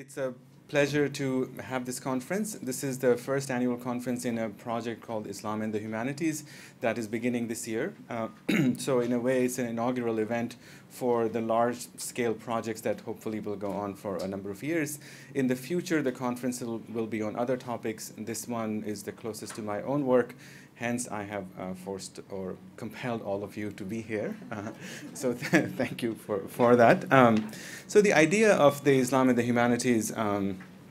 It's a pleasure to have this conference. This is the first annual conference in a project called Islam and the Humanities that is beginning this year. So in a way, it's an inaugural event for the large-scale projects that hopefully will go on for a number of years. In the future, the conference will be on other topics. This one is the closest to my own work. Hence, I have forced or compelled all of you to be here. Thank you for that. So the idea of the Islam and the Humanities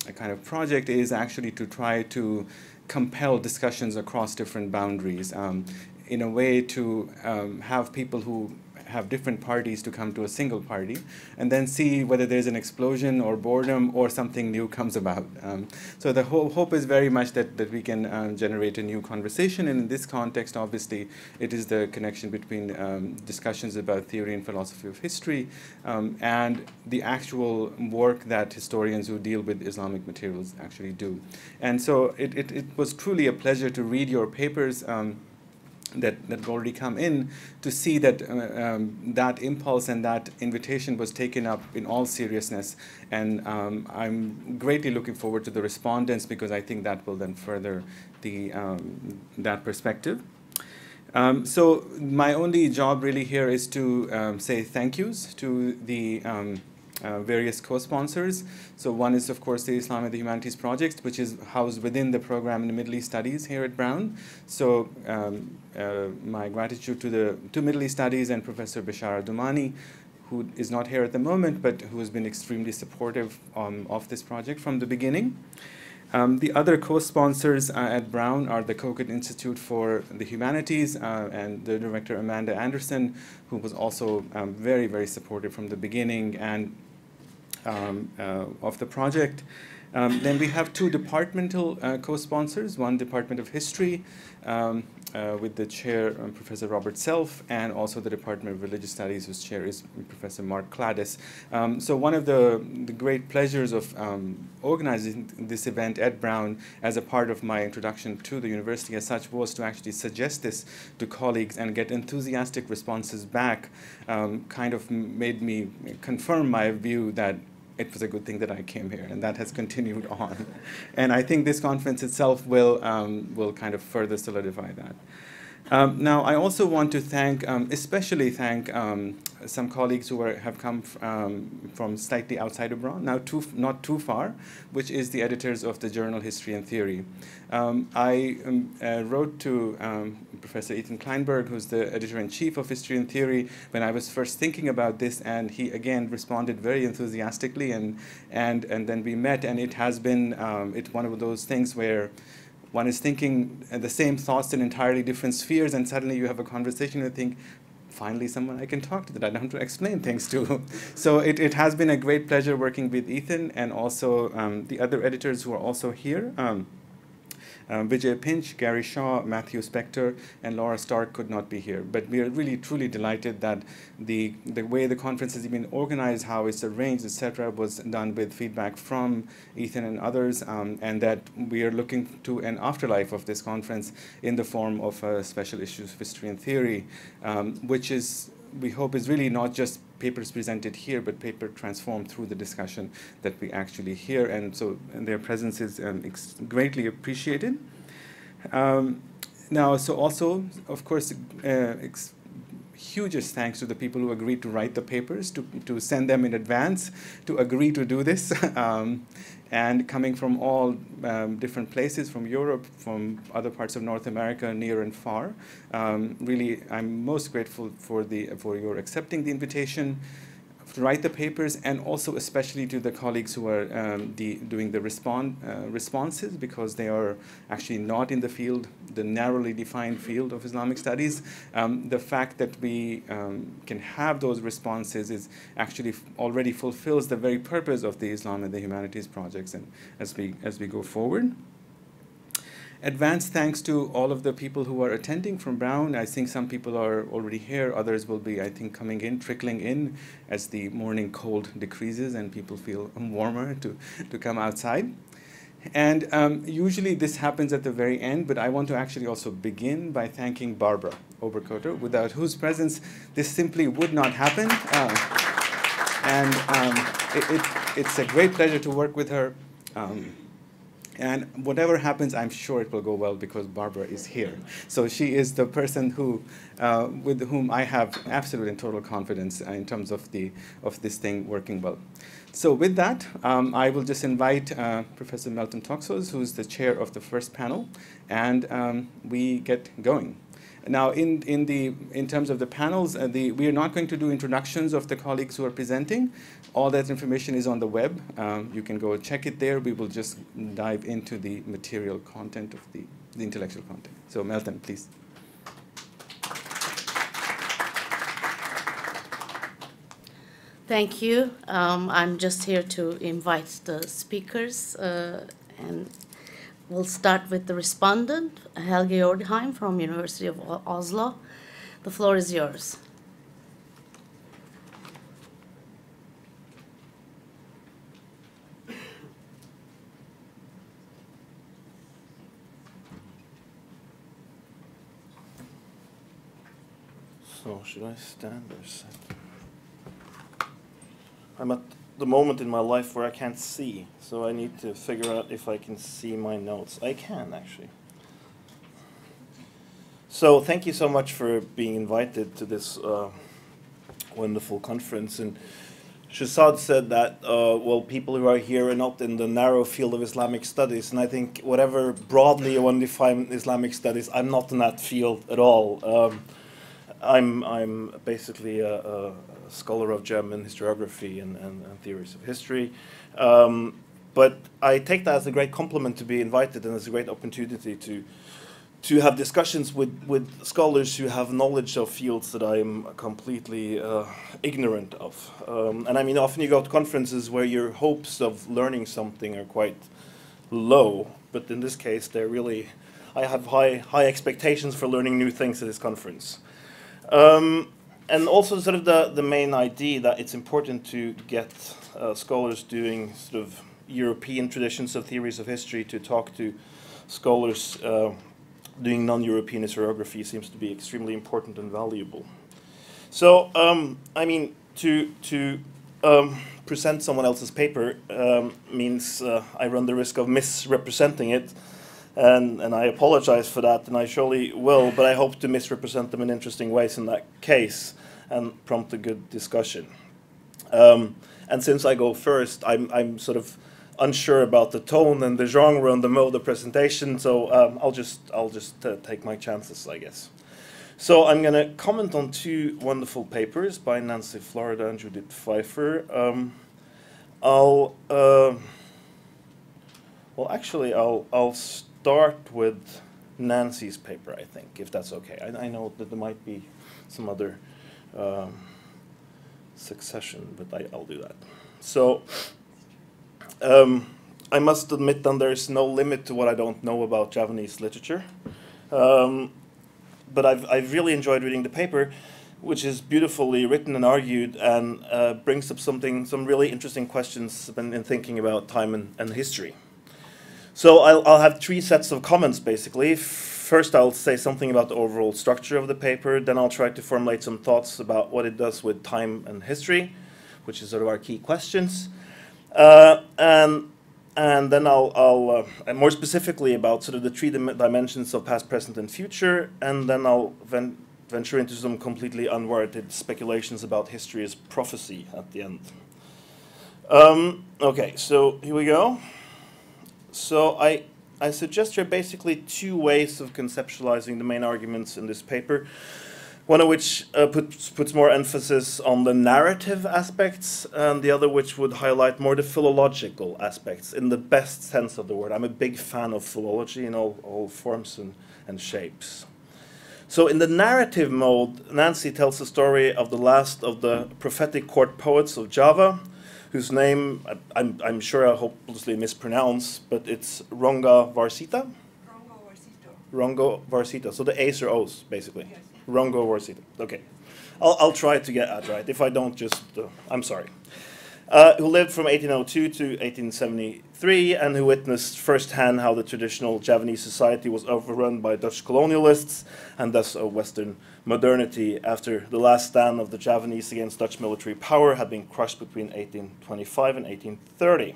a kind of project is actually to try to compel discussions across different boundaries, in a way to have people who have different parties to come to a single party and then see whether there's an explosion or boredom or something new comes about. So the whole hope is very much that we can generate a new conversation. And in this context, obviously, it is the connection between discussions about theory and philosophy of history and the actual work that historians who deal with Islamic materials actually do. And so it was truly a pleasure to read your papers that have already come in, to see that that impulse and that invitation was taken up in all seriousness. And I'm greatly looking forward to the respondents, because I think that will then further the that perspective. So my only job really here is to say thank yous to the various co-sponsors. So one is, of course, the Islam and the Humanities Project, which is housed within the program in the Middle East Studies here at Brown. So my gratitude to Middle East Studies and Professor Beshara Domani, who is not here at the moment, but who has been extremely supportive of this project from the beginning. The other co-sponsors at Brown are the Cogut Institute for the Humanities and the director Amanda Anderson, who was also very, very supportive from the beginning and of the project. Then we have two departmental co-sponsors, one Department of History with the chair, Professor Robert Self, and also the Department of Religious Studies, whose chair is Professor Mark Cladis. So one of the great pleasures of organizing this event at Brown as a part of my introduction to the university as such was to actually suggest this to colleagues and get enthusiastic responses back. Kind of made me confirm my view that it was a good thing that I came here, and that has continued on. And I think this conference itself will kind of further solidify that. Now, I also want to thank, especially thank some colleagues who have come from slightly outside of Brown, now not too far, which is the editors of the journal History and Theory. I wrote to Professor Ethan Kleinberg, who's the editor-in-chief of History and Theory, when I was first thinking about this, and he again responded very enthusiastically, and then we met, and it has been it's one of those things where one is thinking the same thoughts in entirely different spheres, and suddenly you have a conversation and think, finally someone I can talk to that I don't have to explain things to. So it has been a great pleasure working with Ethan and also the other editors who are also here. Vijay Pinch, Gary Shaw, Matthew Spector, and Laura Stark could not be here. But we are really, truly delighted that the way the conference has been organized, how it's arranged, etc., was done with feedback from Ethan and others, and that we are looking to an afterlife of this conference in the form of special issues of History and Theory, which is, we hope, is really not just papers presented here, but paper transformed through the discussion that we actually hear. And so their presence is greatly appreciated. Now, so also, of course, hugest thanks to the people who agreed to write the papers, to send them in advance, to agree to do this. And coming from all different places, from Europe, from other parts of North America, near and far. Really, I'm most grateful for your accepting the invitation to write the papers, and also especially to the colleagues who are doing the responses, because they are actually not in the field, the narrowly defined field of Islamic studies. The fact that we can have those responses is actually already fulfills the very purpose of the Islam and the Humanities projects, and as we go forward. Advanced thanks to all of the people who are attending from Brown. I think some people are already here. Others will be, I think, coming in, trickling in as the morning cold decreases and people feel warmer to come outside. And usually this happens at the very end, but I want to actually also begin by thanking Barbara Oberkotter, without whose presence this simply would not happen. And it It's a great pleasure to work with her. And whatever happens, I'm sure it will go well because Barbara is here. So she is the person who, with whom I have absolute and total confidence in terms of this thing working well. So with that, I will just invite Professor Meltem Toksoz, who's the chair of the first panel, and we get going. Now, in terms of the panels, we are not going to do introductions of the colleagues who are presenting. All that information is on the web. You can go check it there. We will just dive into the material content of the intellectual content. So, Meltem, please. Thank you. I'm just here to invite the speakers and. We'll start with the respondent, Helge Jordheim from University of Oslo. The floor is yours. So should I stand or sit? I'm at the moment in my life where I can't see, so I need to figure out if I can see my notes. I can, actually. So thank you so much for being invited to this wonderful conference. And Shahzad said that, well, people who are here are not in the narrow field of Islamic studies, and I think whatever broadly you want to define Islamic studies, I'm not in that field at all. I'm basically a scholar of German historiography and theories of history. But I take that as a great compliment to be invited and as a great opportunity to have discussions with scholars who have knowledge of fields that I'm completely ignorant of. And I mean, often you go to conferences where your hopes of learning something are quite low, but in this case, they're really, I have high expectations for learning new things at this conference. And also sort of the main idea that it's important to get scholars doing sort of European traditions of theories of history to talk to scholars doing non-European historiography seems to be extremely important and valuable. So, I mean, to present someone else's paper means I run the risk of misrepresenting it. And I apologize for that, and I surely will, but I hope to misrepresent them in interesting ways in that case and prompt a good discussion. And since I go first, I'm sort of unsure about the tone and the genre and the mode of presentation, so I'll just take my chances, I guess. So I'm going to comment on two wonderful papers by Nancy Florida and Judith Pfeiffer. I'll start with Nancy's paper, I think, if that's okay. I know that there might be some other succession, but I'll do that. So I must admit that there's no limit to what I don't know about Javanese literature. But I've really enjoyed reading the paper, which is beautifully written and argued and brings up some really interesting questions in thinking about time and history. So I'll have three sets of comments, basically. First, I'll say something about the overall structure of the paper. Then I'll try to formulate some thoughts about what it does with time and history, which is sort of our key questions. And then I'll more specifically about sort of the three dimensions of past, present, and future. And then I'll venture into some completely unwarranted speculations about history as prophecy at the end. OK, so here we go. So I suggest there are basically two ways of conceptualizing the main arguments in this paper, one of which puts more emphasis on the narrative aspects, and the other which would highlight more the philological aspects in the best sense of the word. I'm a big fan of philology in all forms and shapes. So in the narrative mode, Nancy tells the story of the last of the prophetic court poets of Java, whose name I'm sure I hopelessly mispronounce, but it's Ranggawarsita? Ranggawarsita. So the A's are O's, basically. Yes. Ranggawarsita. Okay. I'll try to get that right. If I don't, just I'm sorry. who lived from 1802 to 1873 and who witnessed firsthand how the traditional Javanese society was overrun by Dutch colonialists and thus of Western modernity after the last stand of the Javanese against Dutch military power had been crushed between 1825 and 1830.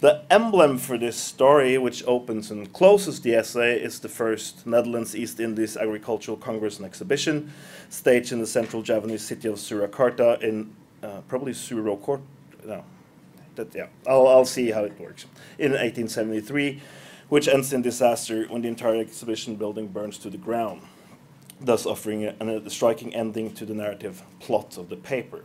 The emblem for this story, which opens and closes the essay, is the first Netherlands East Indies Agricultural Congress and Exhibition, staged in the central Javanese city of Surakarta in probably Surukort. No, that, yeah, I'll see how it works. In 1873, which ends in disaster when the entire exhibition building burns to the ground, thus offering a striking ending to the narrative plot of the paper.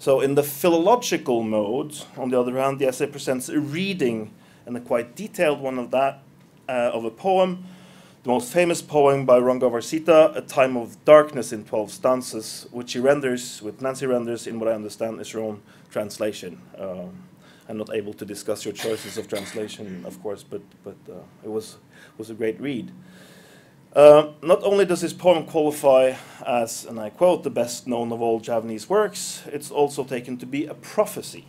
So in the philological mode, on the other hand, the essay presents a reading, and a quite detailed one of that, of a poem, the most famous poem by Ranggawarsita, A Time of Darkness in 12 stanzas, which he renders, with Nancy renders, in what I understand is her own translation. I'm not able to discuss your choices of translation, of course, but it was a great read. Not only does this poem qualify as, and I quote, the best known of all Javanese works, it's also taken to be a prophecy.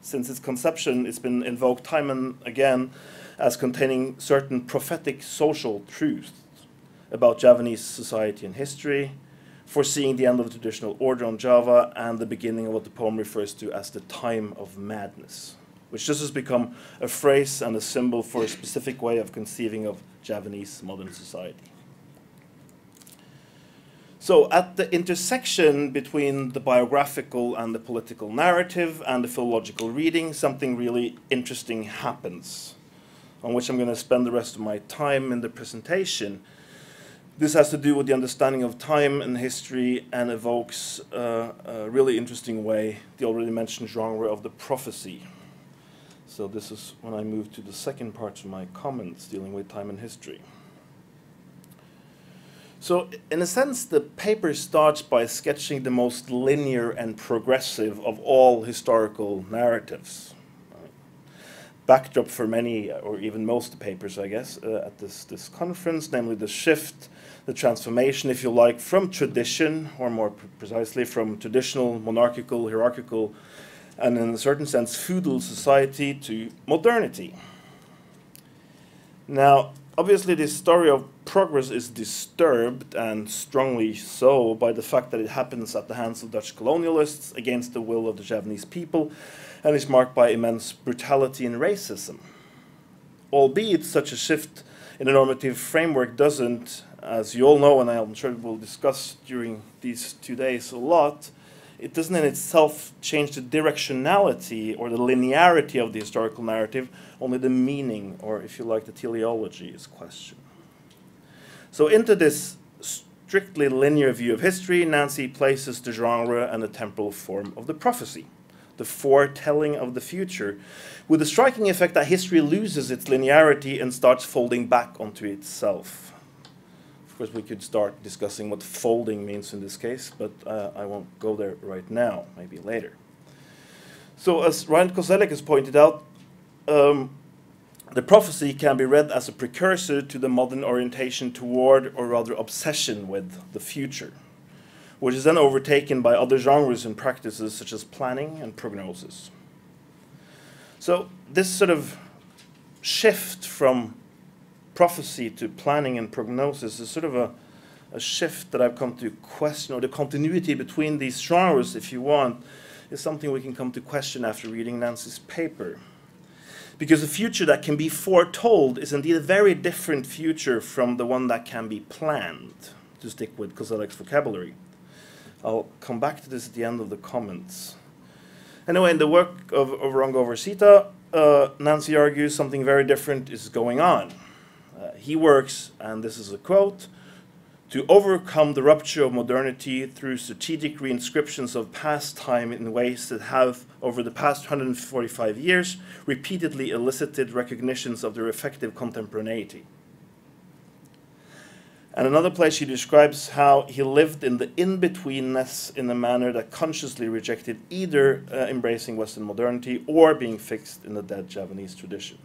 Since its conception, it's been invoked time and again as containing certain prophetic social truths about Javanese society and history, foreseeing the end of the traditional order on Java and the beginning of what the poem refers to as the time of madness, which just has become a phrase and a symbol for a specific way of conceiving of Javanese modern society. So at the intersection between the biographical and the political narrative and the philological reading, something really interesting happens, on which I'm going to spend the rest of my time in the presentation. This has to do with the understanding of time and history and evokes a really interesting way the already mentioned genre of the prophecy. So this is when I move to the second part of my comments, dealing with time and history. So in a sense, the paper starts by sketching the most linear and progressive of all historical narratives. Backdrop for many, or even most papers, I guess, at this conference, namely the shift, the transformation, if you like, from tradition, or more precisely from traditional monarchical, hierarchical, and in a certain sense, feudal society to modernity. Now, obviously, this story of progress is disturbed, and strongly so, by the fact that it happens at the hands of Dutch colonialists against the will of the Javanese people, and is marked by immense brutality and racism. Albeit such a shift in the normative framework doesn't, as you all know, and I'm sure we'll discuss during these 2 days a lot, it doesn't in itself change the directionality or the linearity of the historical narrative, only the meaning, or if you like, the teleology is questioned. So into this strictly linear view of history, Nancy places the genre and the temporal form of the prophecy, the foretelling of the future, with the striking effect that history loses its linearity and starts folding back onto itself. Of course, we could start discussing what folding means in this case, but I won't go there right now, maybe later. So as Ryan Koselleck has pointed out, the prophecy can be read as a precursor to the modern orientation toward, or rather obsession with, the future, which is then overtaken by other genres and practices such as planning and prognosis. So this sort of shift from prophecy to planning and prognosis is sort of a shift that I've come to question, or the continuity between these genres, if you want, is something we can come to question after reading Nancy's paper. Because the future that can be foretold is indeed a very different future from the one that can be planned, to stick with Koselleck's vocabulary. I'll come back to this at the end of the comments. Anyway, in the work of Ranggawarsita, Nancy argues something very different is going on. He works, and this is a quote, to overcome the rupture of modernity through strategic reinscriptions of past time in ways that have, over the past 145 years, repeatedly elicited recognitions of their effective contemporaneity. And another place she describes how he lived in the in-betweenness in a manner that consciously rejected either embracing Western modernity or being fixed in the dead Javanese tradition.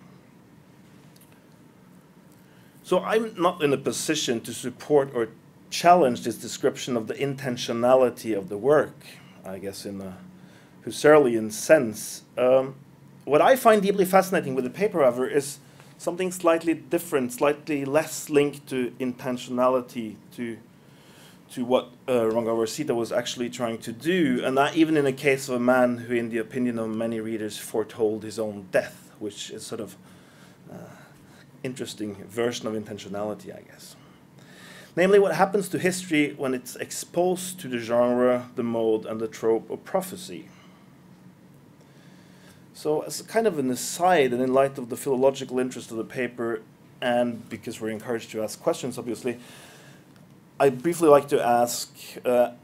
So I'm not in a position to support or challenge this description of the intentionality of the work, I guess in a Husserlian sense. What I find deeply fascinating with the paper, however, is something slightly different, slightly less linked to intentionality, to what Ranggawarsita was actually trying to do, and that even in the case of a man who, in the opinion of many readers, foretold his own death, which is sort of interesting version of intentionality, I guess. Namely, what happens to history when it's exposed to the genre, the mode, and the trope of prophecy. So as a kind of an aside, and in light of the philological interest of the paper, and because we're encouraged to ask questions, obviously, I'd briefly like to ask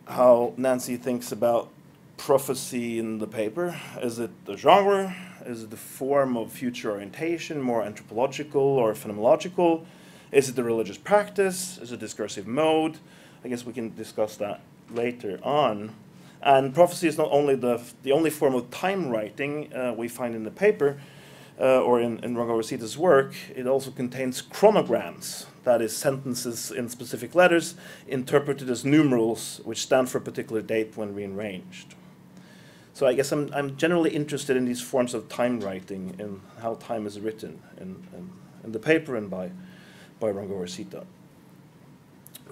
how Nancy thinks about prophecy in the paper. Is it the genre? Is it the form of future orientation, more anthropological or phenomenological? Is it the religious practice? Is it discursive mode? I guess we can discuss that later on. And prophecy is not only the only form of time writing we find in the paper or in Ranggawarsita's work. It also contains chronograms, that is, sentences in specific letters interpreted as numerals, which stand for a particular date when rearranged. So I guess I'm generally interested in these forms of time writing and how time is written in the paper and by Ranggawarsita.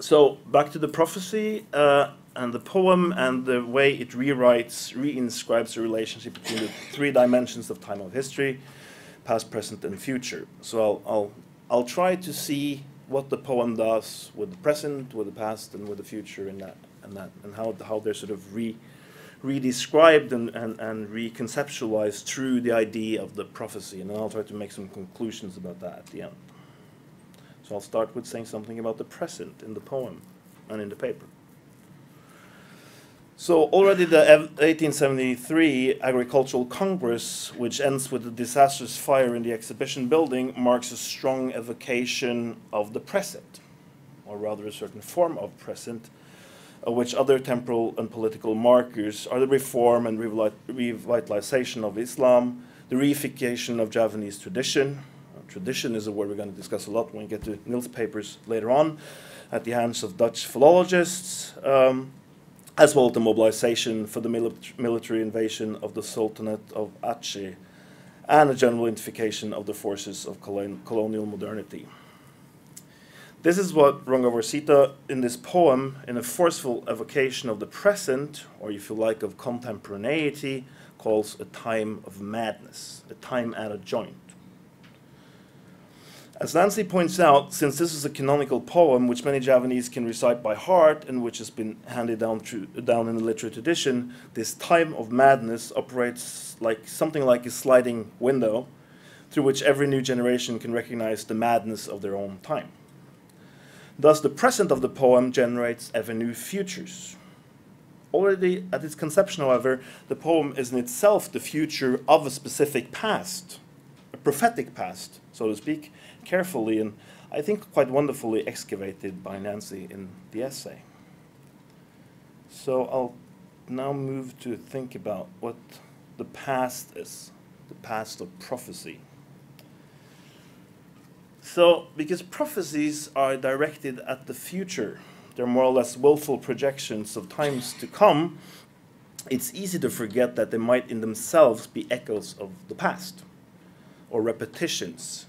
So back to the prophecy and the poem and the way it rewrites, reinscribes the relationship between the three dimensions of time of history, past, present, and future. So I'll try to see what the poem does with the present, with the past, and with the future, and how they're sort of redescribed and reconceptualized through the idea of the prophecy. And then I'll try to make some conclusions about that at the end. So I'll start with saying something about the present in the poem and in the paper. So already the 1873 Agricultural Congress, which ends with a disastrous fire in the exhibition building, marks a strong evocation of the present, or rather a certain form of present, of which other temporal and political markers are the reform and revitalization of Islam, the reification of Javanese tradition. Tradition is a word we're going to discuss a lot when we get to Niels' papers later on, at the hands of Dutch philologists, as well as the mobilization for the military invasion of the Sultanate of Aceh and a general identification of the forces of colonial modernity. This is what Ranggawarsita, in this poem, in a forceful evocation of the present, or if you like, of contemporaneity, calls a time of madness, a time at a joint. As Nancy points out, since this is a canonical poem which many Javanese can recite by heart and which has been handed down in the literary tradition, this time of madness operates like something like a sliding window through which every new generation can recognize the madness of their own time. Thus, the present of the poem generates ever new futures. Already at its conception, however, the poem is in itself the future of a specific past, a prophetic past, so to speak, carefully and I think quite wonderfully excavated by Nancy in the essay. So I'll now move to think about what the past is, the past of prophecy. So, because prophecies are directed at the future, they're more or less willful projections of times to come, it's easy to forget that they might in themselves be echoes of the past, or repetitions,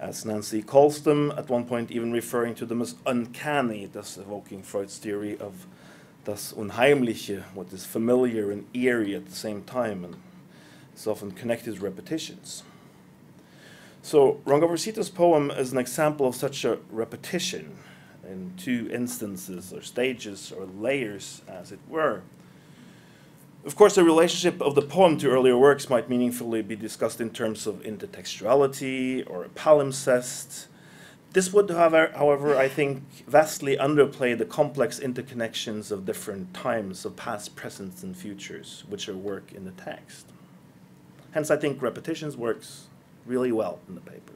as Nancy calls them, at one point even referring to them as uncanny, thus evoking Freud's theory of das Unheimliche, what is familiar and eerie at the same time, and is often connected to repetitions. So Ranggawarsita's poem is an example of such a repetition in two instances, or stages, or layers, as it were. Of course, the relationship of the poem to earlier works might meaningfully be discussed in terms of intertextuality or a palimpsest. This would, however, I think, vastly underplay the complex interconnections of different times, of past, present, and futures, which are work in the text. Hence, I think repetitions works really well in the paper.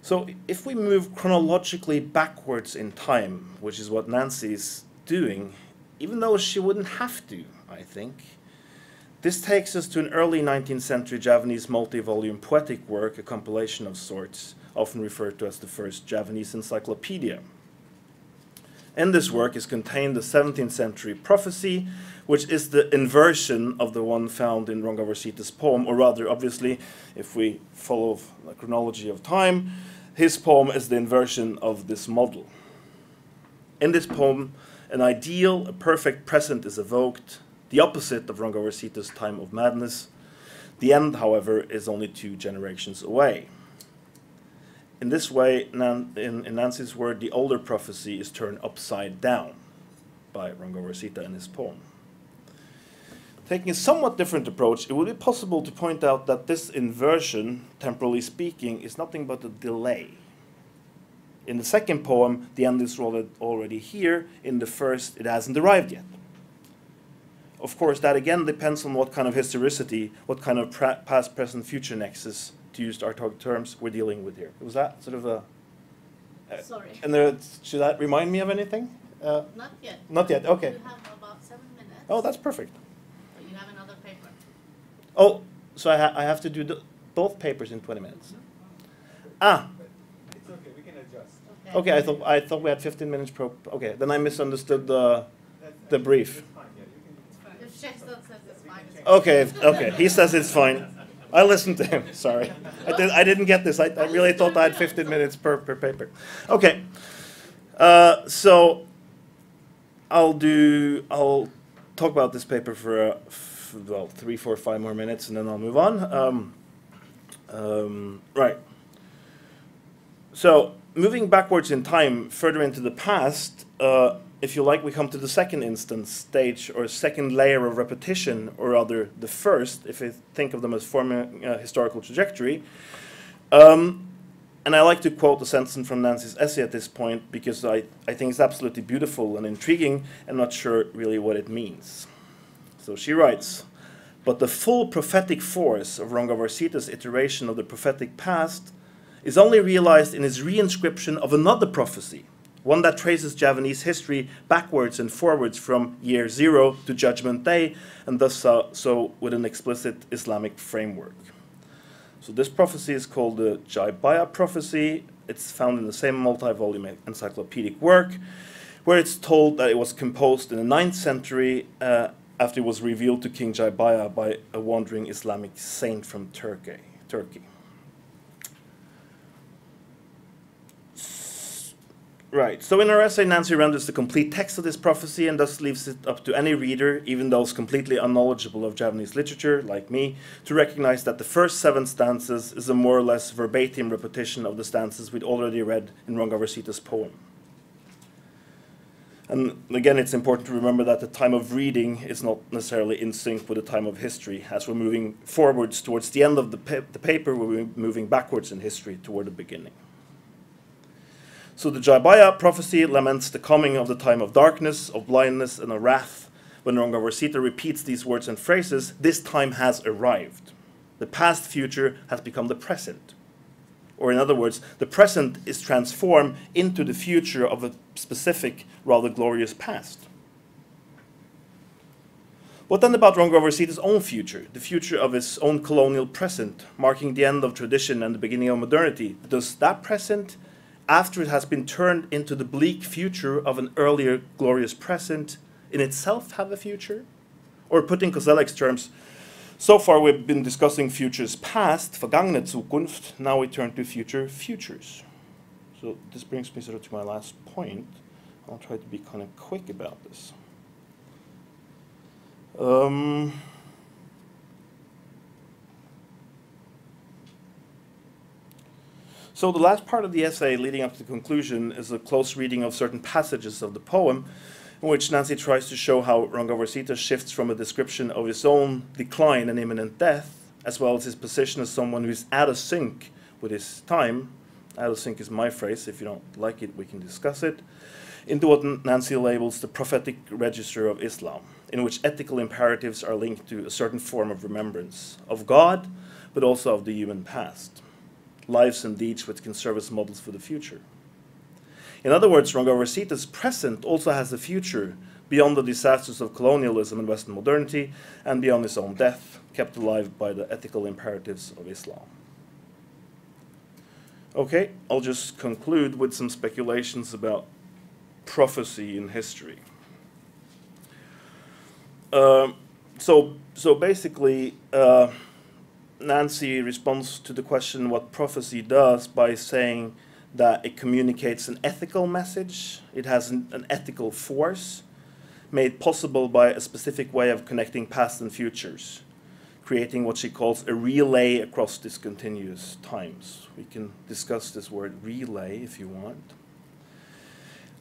So if we move chronologically backwards in time, which is what Nancy's doing, even though she wouldn't have to, I think. This takes us to an early 19th century Javanese multi-volume poetic work, a compilation of sorts, often referred to as the first Javanese encyclopedia. In this work is contained the 17th century prophecy, which is the inversion of the one found in Rangavarsita's poem, or rather, obviously, if we follow the chronology of time, his poem is the inversion of this model. In this poem, an ideal, a perfect present is evoked, the opposite of Rangavarsita's time of madness. The end, however, is only 2 generations away. In this way, in Nancy's word, the older prophecy is turned upside down by Rangavarsita in his poem. Taking a somewhat different approach, it would be possible to point out that this inversion, temporally speaking, is nothing but a delay. In the second poem, the end is already here. In the first, it hasn't arrived yet. Of course, that again depends on what kind of historicity, what kind of past, present, future nexus, to use our terms, we're dealing with here. Was that sort of a... Sorry. And there, should that remind me of anything? Not yet. Not yet, okay. You have about 7 minutes. Oh, that's perfect. You have another paper. Oh, so I have to do both papers in 20 minutes. Mm-hmm. Ah. It's okay, we can adjust. Okay, okay, I thought we had 15 minutes pro... Okay, then I misunderstood the brief. Okay, okay, he says it's fine. I listened to him, sorry. I didn't get this. I really thought I had 15 minutes per paper. Okay, so I'll talk about this paper for, well, 3, 4, 5 more minutes, and then I'll move on. Right. So moving backwards in time, further into the past, if you like, we come to the second instance, stage, or second layer of repetition, or rather the first, if you think of them as forming a historical trajectory. And I like to quote a sentence from Nancy's essay at this point, because I think it's absolutely beautiful and intriguing, and not sure really what it means. So she writes, "But the full prophetic force of Rangavarsita's iteration of the prophetic past is only realized in his reinscription of another prophecy, one that traces Javanese history backwards and forwards from year 0 to Judgment Day, and thus so with an explicit Islamic framework." So this prophecy is called the Jayabaya prophecy. It's found in the same multi-volume encyclopedic work, where it's told that it was composed in the 9th century after it was revealed to King Jayabaya by a wandering Islamic saint from Turkey. Right, so in her essay, Nancy renders the complete text of this prophecy and thus leaves it up to any reader, even those completely unknowledgeable of Javanese literature, like me, to recognize that the first 7 stanzas is a more or less verbatim repetition of the stanzas we'd already read in Rangavarsita's poem. And again, it's important to remember that the time of reading is not necessarily in sync with the time of history. As we're moving forwards towards the end of the paper, we're moving backwards in history toward the beginning. So the Jayabaya prophecy laments the coming of the time of darkness, of blindness, and of wrath. When Rangavarsita repeats these words and phrases, this time has arrived. The past future has become the present. Or in other words, the present is transformed into the future of a specific, rather glorious past. What then about Rangavarsita's own future, the future of his own colonial present, marking the end of tradition and the beginning of modernity? Does that present, after it has been turned into the bleak future of an earlier glorious present, in itself have a future? Or put in Koselleck's terms, so far we've been discussing futures past, vergangene Zukunft, now we turn to future futures. So this brings me sort of to my last point. I'll try to be kind of quick about this. So the last part of the essay leading up to the conclusion is a close reading of certain passages of the poem, in which Nancy tries to show how Rangavarsita shifts from a description of his own decline and imminent death, as well as his position as someone who is out of sync with his time — out of sync is my phrase, if you don't like it we can discuss it — into what Nancy labels the prophetic register of Islam, in which ethical imperatives are linked to a certain form of remembrance, of God, but also of the human past, lives and deeds which can serve as models for the future. In other words, Rangavarsita's present also has a future beyond the disasters of colonialism and Western modernity, and beyond his own death, kept alive by the ethical imperatives of Islam. Okay, I'll just conclude with some speculations about prophecy in history. So basically, Nancy responds to the question what prophecy does by saying that it communicates an ethical message. It has an ethical force made possible by a specific way of connecting past and futures, creating what she calls a relay across discontinuous times. We can discuss this word relay if you want.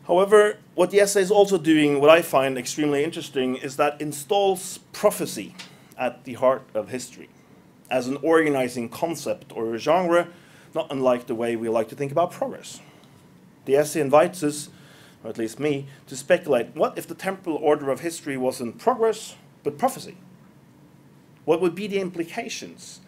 However, what the essay is also doing, what I find extremely interesting, is that installs prophecy at the heart of history as an organizing concept or a genre, not unlike the way we like to think about progress. The essay invites us, or at least me, to speculate, what if the temporal order of history wasn't progress, but prophecy? What would be the implications?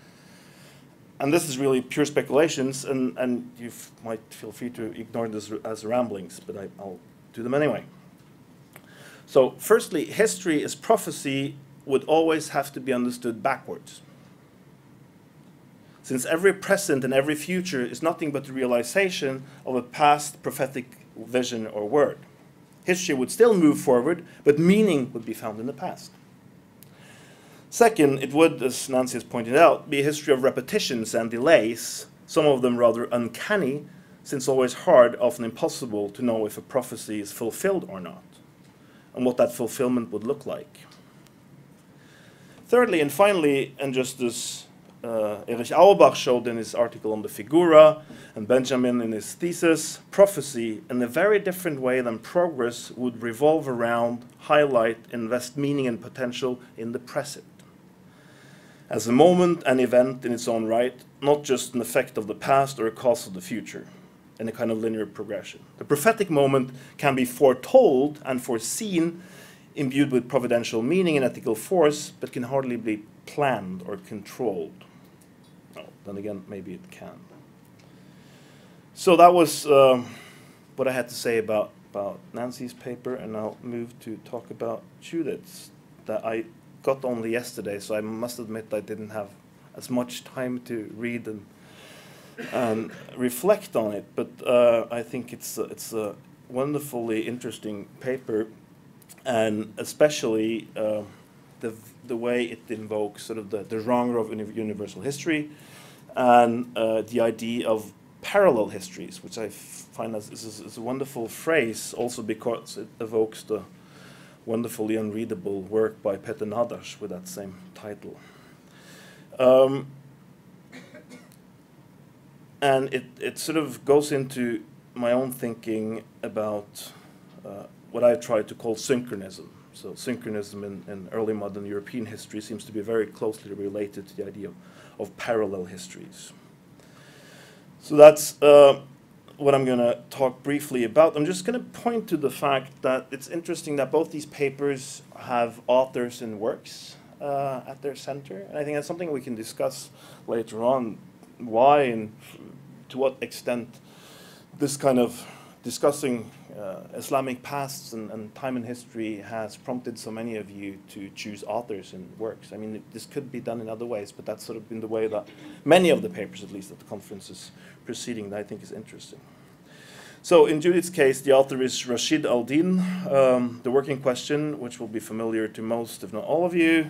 And this is really pure speculations, and you might feel free to ignore this as ramblings, but I'll do them anyway. So firstly, history as prophecy would always have to be understood backwards, since every present and every future is nothing but the realization of a past prophetic vision or word. History would still move forward, but meaning would be found in the past. Second, it would, as Nancy has pointed out, be a history of repetitions and delays, some of them rather uncanny, since always hard, often impossible, to know if a prophecy is fulfilled or not, and what that fulfillment would look like. Thirdly and finally, and just as Erich Auerbach showed in his article on the Figura, and Benjamin in his thesis, prophecy, in a very different way than progress, would revolve around, highlight, invest meaning and potential in the present, as a moment, an event in its own right, not just an effect of the past or a cause of the future, in a kind of linear progression. The prophetic moment can be foretold and foreseen, imbued with providential meaning and ethical force, but can hardly be planned or controlled. Then again, maybe it can. So that was what I had to say about Nancy's paper, and I'll move to talk about Judith's, that I got only yesterday, so I must admit I didn't have as much time to read and reflect on it, but I think it's a wonderfully interesting paper, and especially the way it invokes sort of the genre of universal history, and the idea of parallel histories, which I find is a wonderful phrase, also because it evokes the wonderfully unreadable work by Péter Nádas with that same title. And it sort of goes into my own thinking about what I try to call synchronism. So synchronism in early modern European history seems to be very closely related to the idea of parallel histories. So that's what I'm going to talk briefly about. I'm just going to point to the fact that it's interesting that both these papers have authors and works at their center. And I think that's something we can discuss later on, why and to what extent this kind of discussing Islamic pasts and time in history has prompted so many of you to choose authors and works. I mean, this could be done in other ways, but that's sort of been the way that many of the papers, at least at the conferences preceding, that I think is interesting. So in Judith's case, the author is Rashid al-Din. The work in question, which will be familiar to most, if not all of you,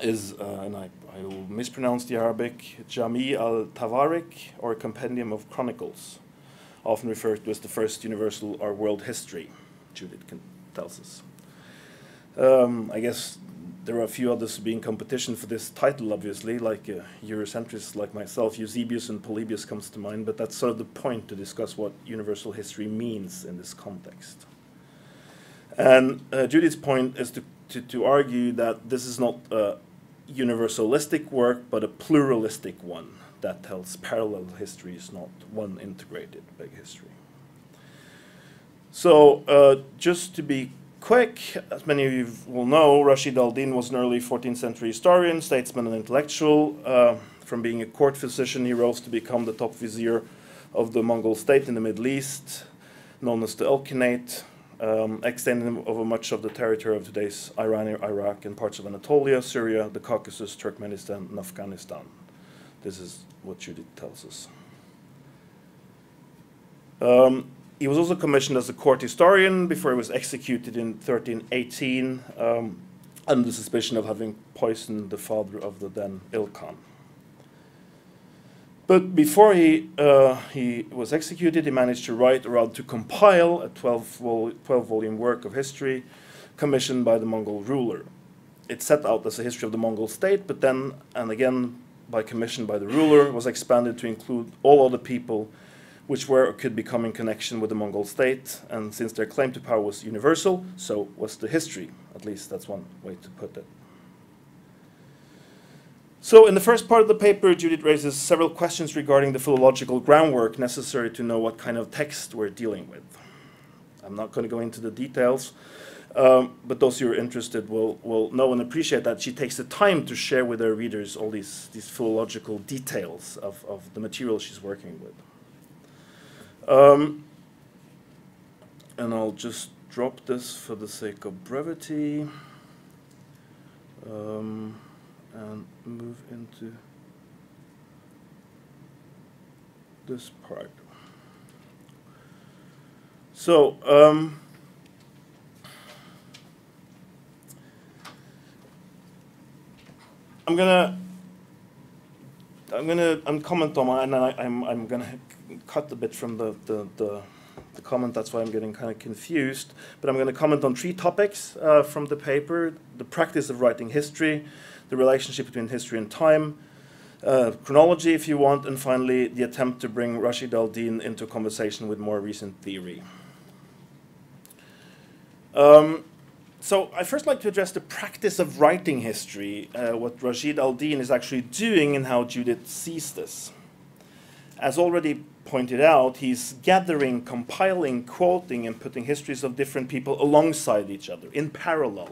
is, and I will mispronounce the Arabic, Jāmiʿ al-Tawārīkh, or a compendium of chronicles, often referred to as the first universal or world history, Judith tells us. I guess there are a few others being competition for this title, obviously, like Eurocentrists like myself. Eusebius and Polybius comes to mind, but that's sort of the point, to discuss what universal history means in this context. And Judith's point is to argue that this is not a universalistic work, but a pluralistic one that tells parallel histories, not one integrated big history. So just to be quick, as many of you will know, Rashid al-Din was an early 14th century historian, statesman, and intellectual. From being a court physician, he rose to become the top vizier of the Mongol state in the Middle East, known as the Ilkhanate, extending over much of the territory of today's Iran, Iraq, and parts of Anatolia, Syria, the Caucasus, Turkmenistan, and Afghanistan. This is what Judith tells us. He was also commissioned as a court historian before he was executed in 1318 under suspicion of having poisoned the father of the then Ilkhan. But before he was executed, he managed to write, or rather to compile, a 12-volume work of history commissioned by the Mongol ruler. It set out as a history of the Mongol state, but then, and again, by commission by the ruler, was expanded to include all other people which were or could become in connection with the Mongol state, and since their claim to power was universal, so was the history. At least that's one way to put it. So in the first part of the paper, Judith raises several questions regarding the philological groundwork necessary to know what kind of text we're dealing with. I'm not going to go into the details, but those who are interested will know and appreciate that she takes the time to share with her readers all these philological details of the material she's working with. And I'll just drop this for the sake of brevity and move into this part. So, I'm gonna comment on my, and I'm gonna cut a bit from the comment, that's why I'm getting kind of confused. But I'm going to comment on three topics from the paper: the practice of writing history, the relationship between history and time, chronology if you want, and finally the attempt to bring Rashid al-Din into conversation with more recent theory. So I first like to address the practice of writing history, what Rashid al-Din is actually doing and how Judith sees this. As already pointed out, he's gathering, compiling, quoting, and putting histories of different people alongside each other, in parallel,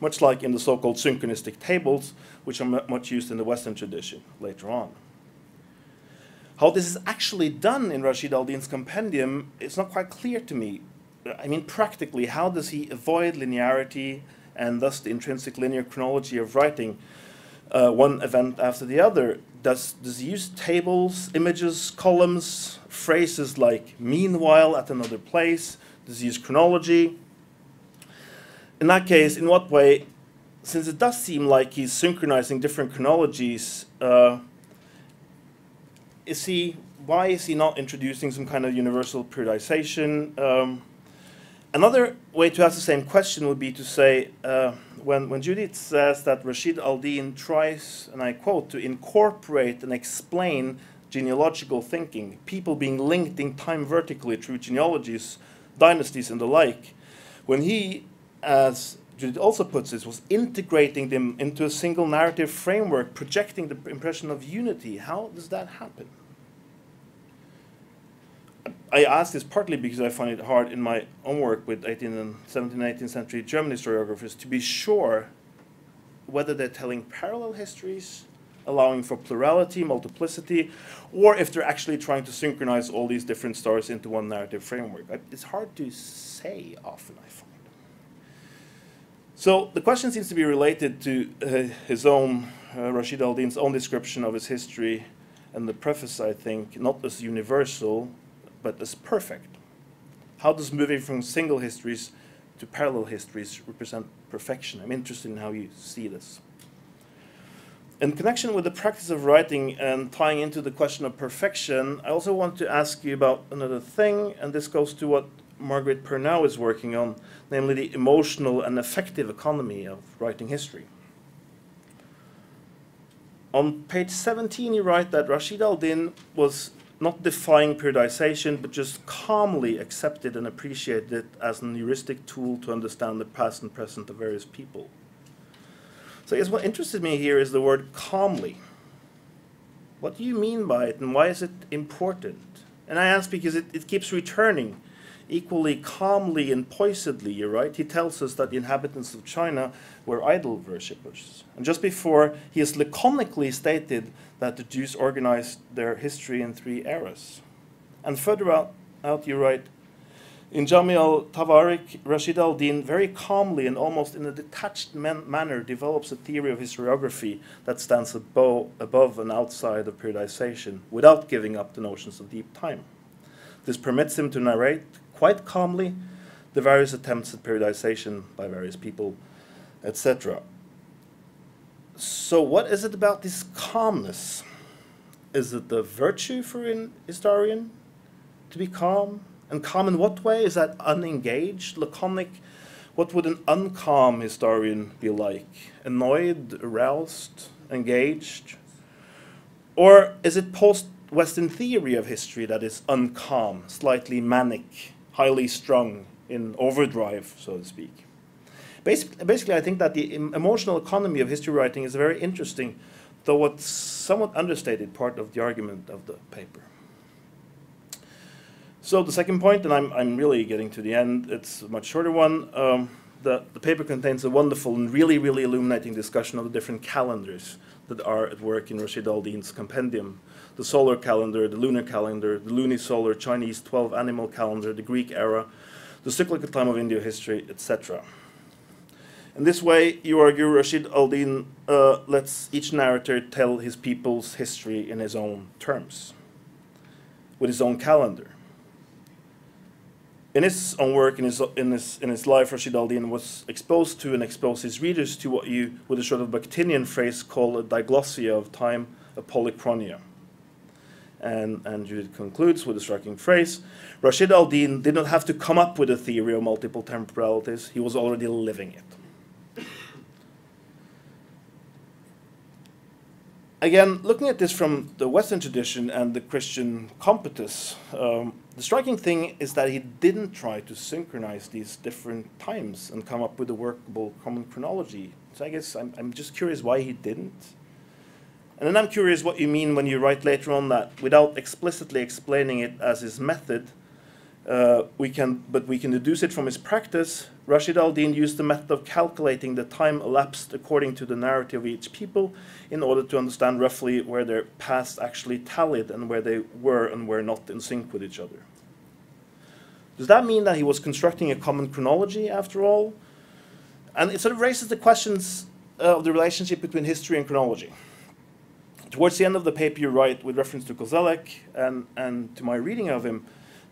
much like in the so-called synchronistic tables, which are much used in the Western tradition later on. How this is actually done in Rashid al-Din's compendium is not quite clear to me. I mean, practically, how does he avoid linearity and thus the intrinsic linear chronology of writing, one event after the other? Does he use tables, images, columns, phrases like meanwhile at another place? Does he use chronology? In that case, in what way? Since it does seem like he's synchronizing different chronologies, why is he not introducing some kind of universal periodization? Another way to ask the same question would be to say, when Judith says that Rashid al-Din tries, and I quote, to incorporate and explain genealogical thinking, people being linked in time vertically through genealogies, dynasties, and the like, when he, as Judith also puts it, was integrating them into a single narrative framework, projecting the impression of unity, how does that happen? I ask this partly because I find it hard in my own work with 18th and 17th and 18th century German historiographers to be sure whether they're telling parallel histories, allowing for plurality, multiplicity, or if they're actually trying to synchronize all these different stories into one narrative framework. It's hard to say often, I find. So the question seems to be related to his own, Rashid al-Din's own description of his history and the preface, I think, not as universal, but as perfect. How does moving from single histories to parallel histories represent perfection? I'm interested in how you see this. In connection with the practice of writing and tying into the question of perfection, I also want to ask you about another thing, and this goes to what Margaret Pernau is working on, namely the emotional and affective economy of writing history. On page 17, you write that Rashid al-Din was not defying periodization, but just calmly accepted and appreciated it as an heuristic tool to understand the past and present of various people. So I guess what interested me here is the word calmly. What do you mean by it, and why is it important? And I ask because it keeps returning. Equally calmly and poisedly, you're right, he tells us that the inhabitants of China were idol worshippers. And just before, he has laconically stated that the Jews organized their history in three eras. And further out you write, in Jāmiʿ al-Tawārīkh, Rashid al-Din very calmly and almost in a detached manner develops a theory of historiography that stands above and outside of periodization, without giving up the notions of deep time. This permits him to narrate quite calmly the various attempts at periodization by various people, etc. So what is it about this calmness? Is it the virtue for an historian to be calm? And calm in what way? Is that unengaged, laconic? What would an uncalm historian be like? Annoyed, aroused, engaged? Or is it post-Western theory of history that is uncalm, slightly manic, highly strung, in overdrive, so to speak? Basically, I think that the emotional economy of history writing is a very interesting, though what somewhat understated, part of the argument of the paper. So the second point, and I'm really getting to the end, it's a much shorter one. The paper contains a wonderful and really, really illuminating discussion of the different calendars that are at work in Rashid al-Din's compendium. The solar calendar, the lunisolar, Chinese 12 animal calendar, the Greek era, the cyclical time of Indian history, etc. In this way, you argue, Rashid al-Din lets each narrator tell his people's history in his own terms, with his own calendar. In his own work, in his life, Rashid al-Din was exposed to and exposed his readers to what you, with a sort of Bakhtinian phrase, call a diglossia of time, a polychronia. And Judith concludes with a striking phrase: Rashid al-Din did not have to come up with a theory of multiple temporalities, he was already living it. Again, looking at this from the Western tradition and the Christian competus, the striking thing is that he didn't try to synchronize these different times and come up with a workable common chronology. So I guess I'm just curious why he didn't. And then I'm curious what you mean when you write later on that without explicitly explaining it as his method, we can deduce it from his practice. Rashid al-Din used the method of calculating the time elapsed according to the narrative of each people in order to understand roughly where their past actually tallied and where they were and were not in sync with each other. Does that mean that he was constructing a common chronology after all? And it sort of raises the questions of the relationship between history and chronology. Towards the end of the paper, you write, with reference to Koselleck and to my reading of him,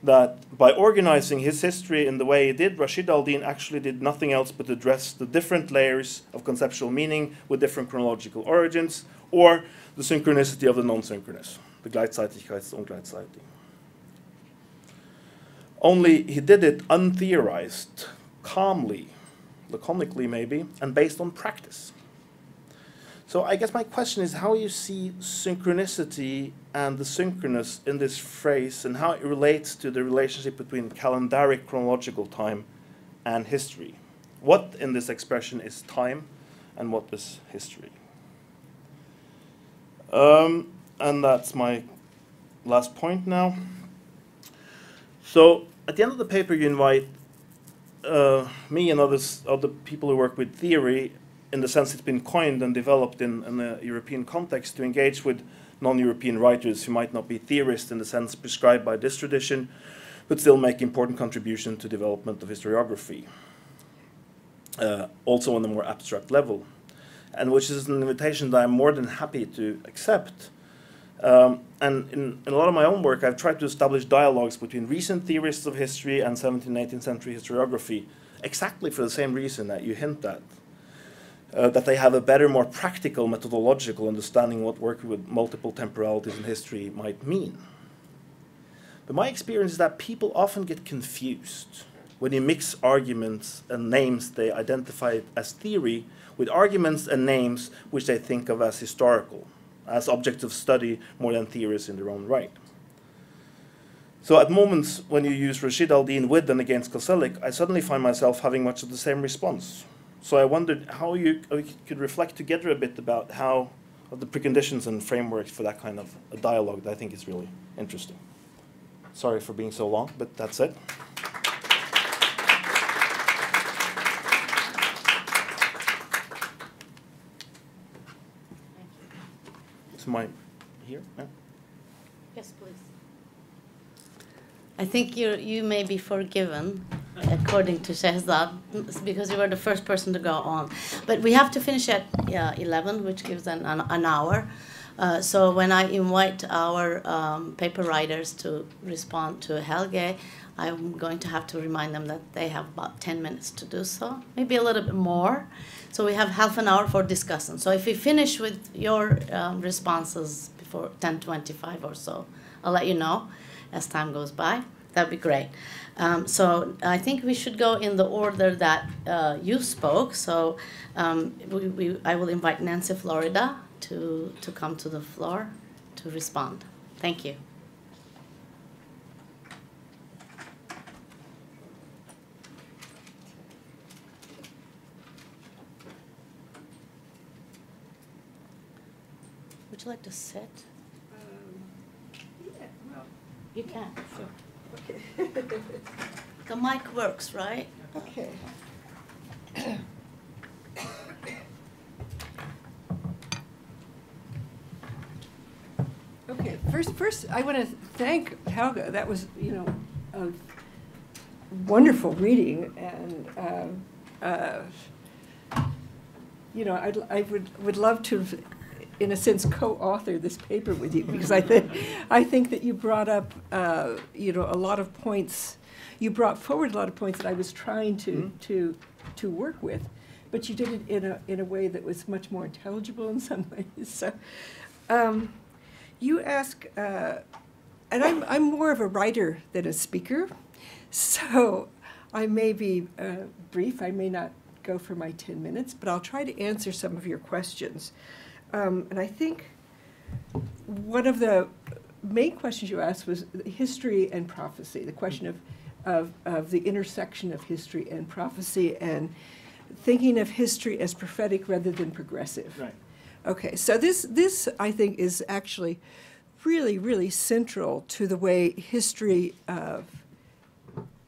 that by organizing his history in the way he did, Rashid al-Din actually did nothing else but address the different layers of conceptual meaning with different chronological origins, or the synchronicity of the non-synchronous, the Gleichzeitigkeit und Gleichzeitig. Only he did it untheorized, calmly, laconically maybe, and based on practice. So I guess my question is how you see synchronicity and the synchronous in this phrase and how it relates to the relationship between calendaric chronological time and history. What in this expression is time and what is history? And that's my last point now. So at the end of the paper you invite me and other people who work with theory, in the sense it's been coined and developed in a European context, to engage with non-European writers who might not be theorists in the sense prescribed by this tradition, but still make important contribution to development of historiography, also on a more abstract level, and which is an invitation that I'm more than happy to accept. And in a lot of my own work, I've tried to establish dialogues between recent theorists of history and 17th and 18th century historiography, exactly for the same reason that you hint at. That they have a better, more practical methodological understanding what working with multiple temporalities in history might mean. But my experience is that people often get confused when you mix arguments and names they identify as theory with arguments and names which they think of as historical, as objects of study more than theories in their own right. So at moments when you use Rashid al-Din with and against Koselleck, I suddenly find myself having much of the same response. So I wondered how you could reflect together a bit about how the preconditions and frameworks for that kind of a dialogue that I think is really interesting. Sorry for being so long, but that's it. Is my here? Yeah. Yes, please. I think you may be forgiven, according to Shahzad, because you were the first person to go on. But we have to finish at 11, which gives an hour. So when I invite our paper writers to respond to Helge, I'm going to have to remind them that they have about 10 minutes to do so, maybe a little bit more. So we have half an hour for discussion. So if we finish with your responses before 10:25 or so, I'll let you know as time goes by. That'd be great. So I think we should go in the order that you spoke. So I will invite Nancy Florida to come to the floor to respond. Thank you. Would you like to sit? Yeah, well, you can. Sure. Okay. The mic works, right? Okay. Okay. First, I want to thank Helge. That was, you know, a wonderful reading, and you know, I would love to, in a sense, co-author this paper with you, because I think that you brought up, you know, a lot of points. You brought forward a lot of points that I was trying to work with, but you did it in a way that was much more intelligible in some ways. So, you ask, and I'm more of a writer than a speaker, so I may be brief. I may not go for my 10 minutes, but I'll try to answer some of your questions. And I think one of the main questions you asked was history and prophecy, the question of the intersection of history and prophecy, and thinking of history as prophetic rather than progressive. Right. Okay, so this I think is actually really, really central to the way history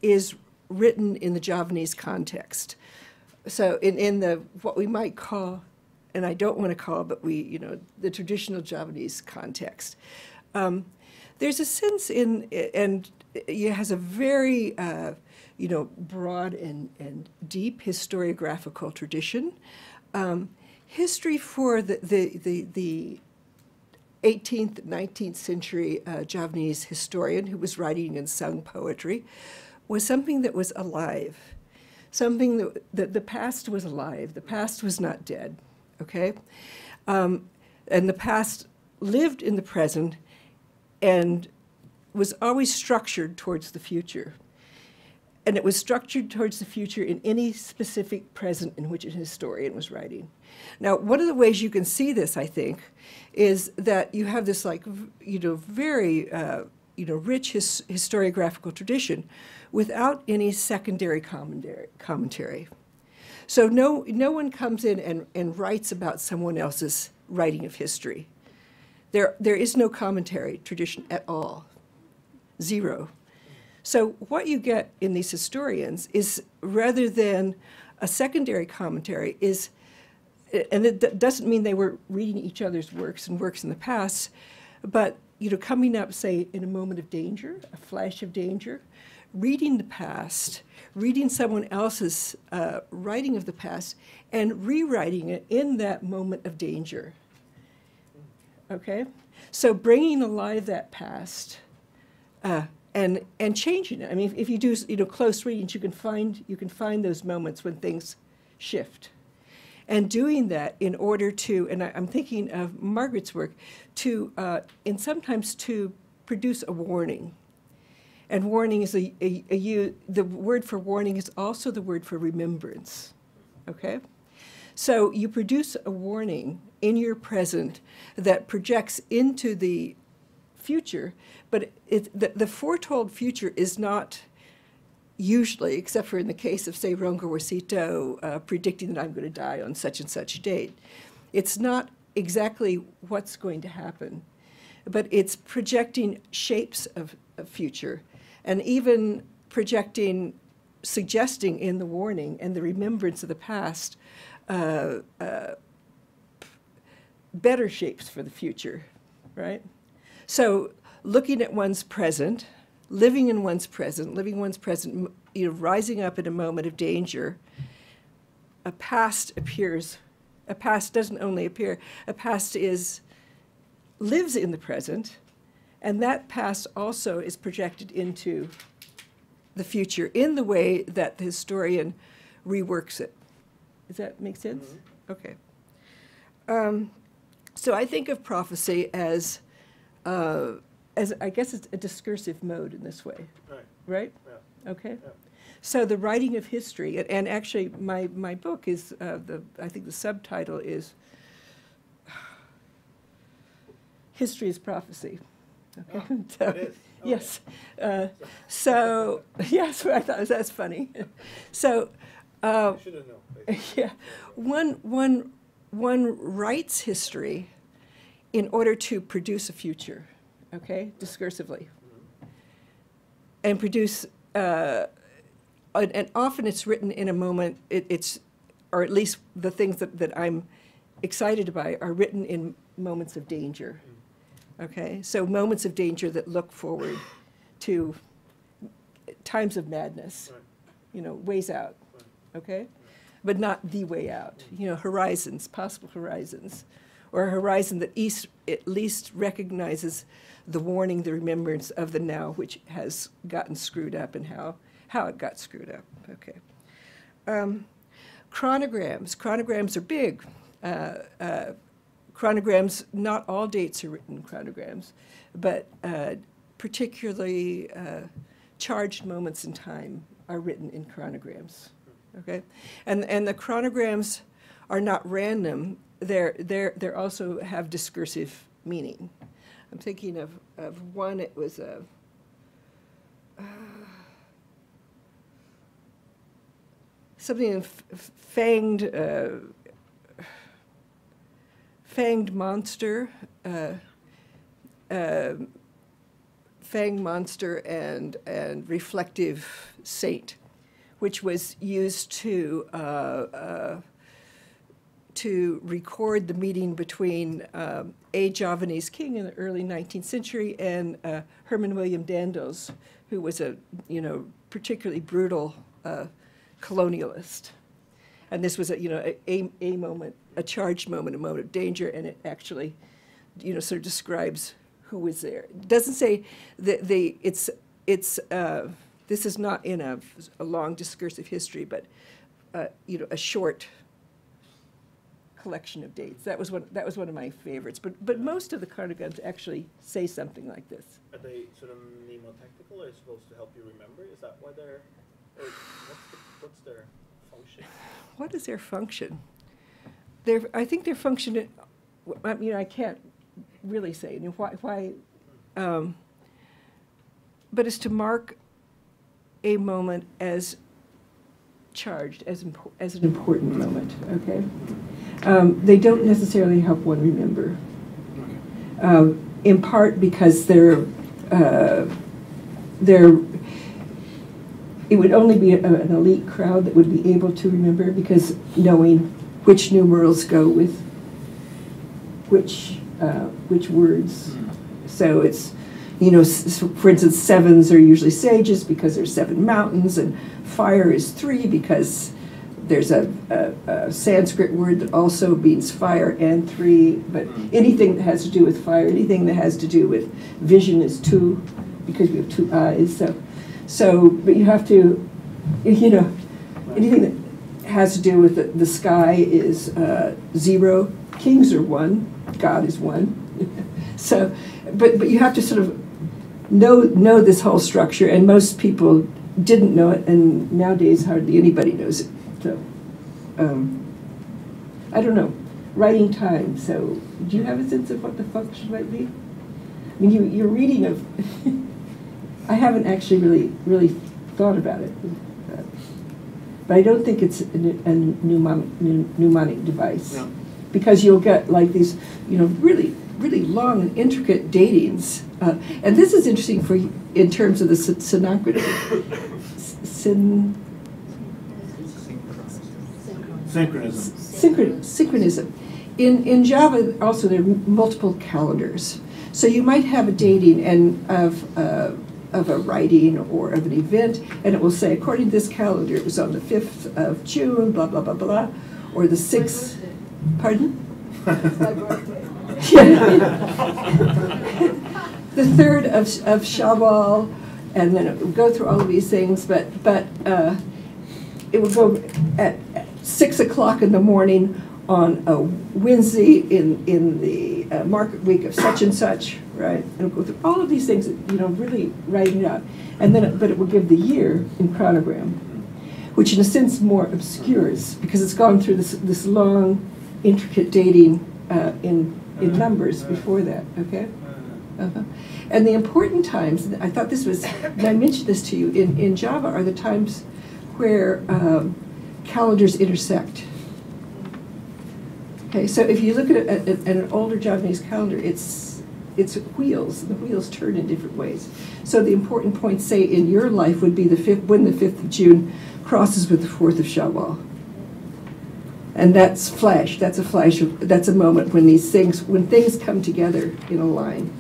is written in the Javanese context. So in the what we might call, and I don't want to call, but we, you know, the traditional Javanese context. There's a sense in, and it has a very, you know, broad and deep historiographical tradition. History for the 18th, 19th century Javanese historian who was writing in sung poetry was something that was alive, something that the past was alive, the past was not dead. Okay, and the past lived in the present and was always structured towards the future. And it was structured towards the future in any specific present in which a historian was writing. Now, one of the ways you can see this, I think, is that you have this, like, you know, very you know, rich historiographical tradition without any secondary commentary. So no one comes in and writes about someone else's writing of history. There is no commentary tradition at all, zero. So what you get in these historians is, rather than a secondary commentary, is, and it doesn't mean they were reading each other's works and works in the past, but, you know, coming up, say, in a moment of danger, a flash of danger, reading the past, reading someone else's writing of the past, and rewriting it in that moment of danger. Okay? So bringing alive that past and changing it. I mean, if you do, you know, close readings, you can find those moments when things shift. And doing that in order to, and I'm thinking of Margaret's work, to, and sometimes to produce a warning. And warning is the word for warning is also the word for remembrance, okay? So you produce a warning in your present that projects into the future, but the foretold future is not usually, except for in the case of, say, Ranggawarsita, predicting that I'm going to die on such and such date. It's not exactly what's going to happen, but it's projecting shapes of future, and even projecting, suggesting in the warning and the remembrance of the past, better shapes for the future, right? So looking at one's present, living in one's present, you know, rising up in a moment of danger, a past appears. A past doesn't only appear, a past is lives in the present, and that past also is projected into the future in the way that the historian reworks it. Does that make sense? Mm-hmm. Okay. So I think of prophecy as I guess it's a discursive mode in this way. Right. Right? Yeah. Okay. Yeah. So the writing of history, and actually my book is, I think the subtitle is History is Prophecy. Okay. Oh, so, it is. Okay. Yes. So, yes, I thought that's funny. So, you should have known. Yeah, one writes history in order to produce a future, okay, discursively, mm-hmm. and produce, and often it's written in a moment, it's, or at least the things that I'm excited by are written in moments of danger, mm-hmm. okay, so moments of danger that look forward to times of madness, right. you know, ways out, right. okay? But not the way out, you know, horizons, possible horizons, or a horizon that at least recognizes the warning, the remembrance of the now, which has gotten screwed up and how it got screwed up, okay. Chronograms are big. Chronograms, not all dates are written in chronograms, but particularly charged moments in time are written in chronograms. Okay, and the chronograms are not random. They're also have discursive meaning. I'm thinking of one. It was a something in fanged monster, fanged monster, and reflective saint, which was used to record the meeting between a Javanese king in the early 19th century and Herman William Dandos, who was a particularly brutal colonialist, and this was a moment, a charged moment, a moment of danger, and it actually sort of describes who was there. It doesn't say that this is not in a long discursive history, but a short collection of dates. That was one of my favorites. But most of the chronograms actually say something like this. Are they sort of mnemotechnical? Are they supposed to help you remember? Is that why they're? Or what's their function? What is their function? I think their function. I can't really say. Why? But it's to mark a moment as charged, as an important moment, okay? They don't necessarily help one remember, in part because it would only be an elite crowd that would be able to remember, because knowing which numerals go with which words, so it's, for instance, sevens are usually sages because there's seven mountains, and fire is three because there's a Sanskrit word that also means fire and three. But anything that has to do with fire, anything that has to do with vision is two, because we have two eyes. So but you have to, anything that has to do with the sky is zero. Kings are one. God is one. So, but you have to sort of know this whole structure, and most people didn't know it, and nowadays hardly anybody knows it. So, I don't know. Writing time. So, do you have a sense of what the function might be? I mean, you're reading of. I haven't actually really thought about it, but I don't think it's a mnemonic device, no. Because you'll get like these, really long and intricate datings, and this is interesting for in terms of the synchronicity. Synchronism. In Java, also there are multiple calendars, so you might have a dating and of a writing or of an event, and it will say according to this calendar, it was on the 5th of June, blah blah blah blah, or the 6th. Pardon? the third of Shawwal, and then it would go through all of these things, but it would go at 6 o'clock in the morning on a Wednesday in the market week of such and such, right? And it would go through all of these things, you know, really writing it out. And then, but it would give the year in chronogram, which in a sense more obscures, because it's gone through this long, intricate dating in numbers before that, okay? And the important times, I thought this was, and I mentioned this to you, in Java are the times where calendars intersect. Okay, so if you look at an older Javanese calendar, it's wheels. The wheels turn in different ways. So the important point, say, in your life would be the when the 5th of June crosses with the 4th of Shawwal. And that's flash. That's a flash. That's a moment when things come together in a line.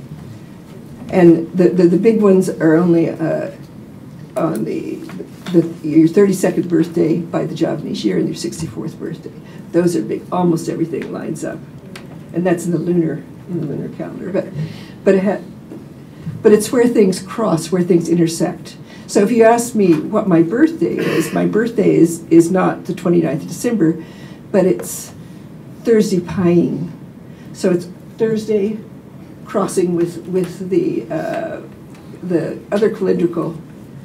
And the big ones are only on your 32nd birthday by the Javanese year and your 64th birthday. Those are big. Almost everything lines up, and that's in the lunar calendar. But it's where things cross, where things intersect. So if you ask me what my birthday is, my birthday is not the 29th of December, but it's Thursday Pieing. So it's Thursday crossing with the other calendrical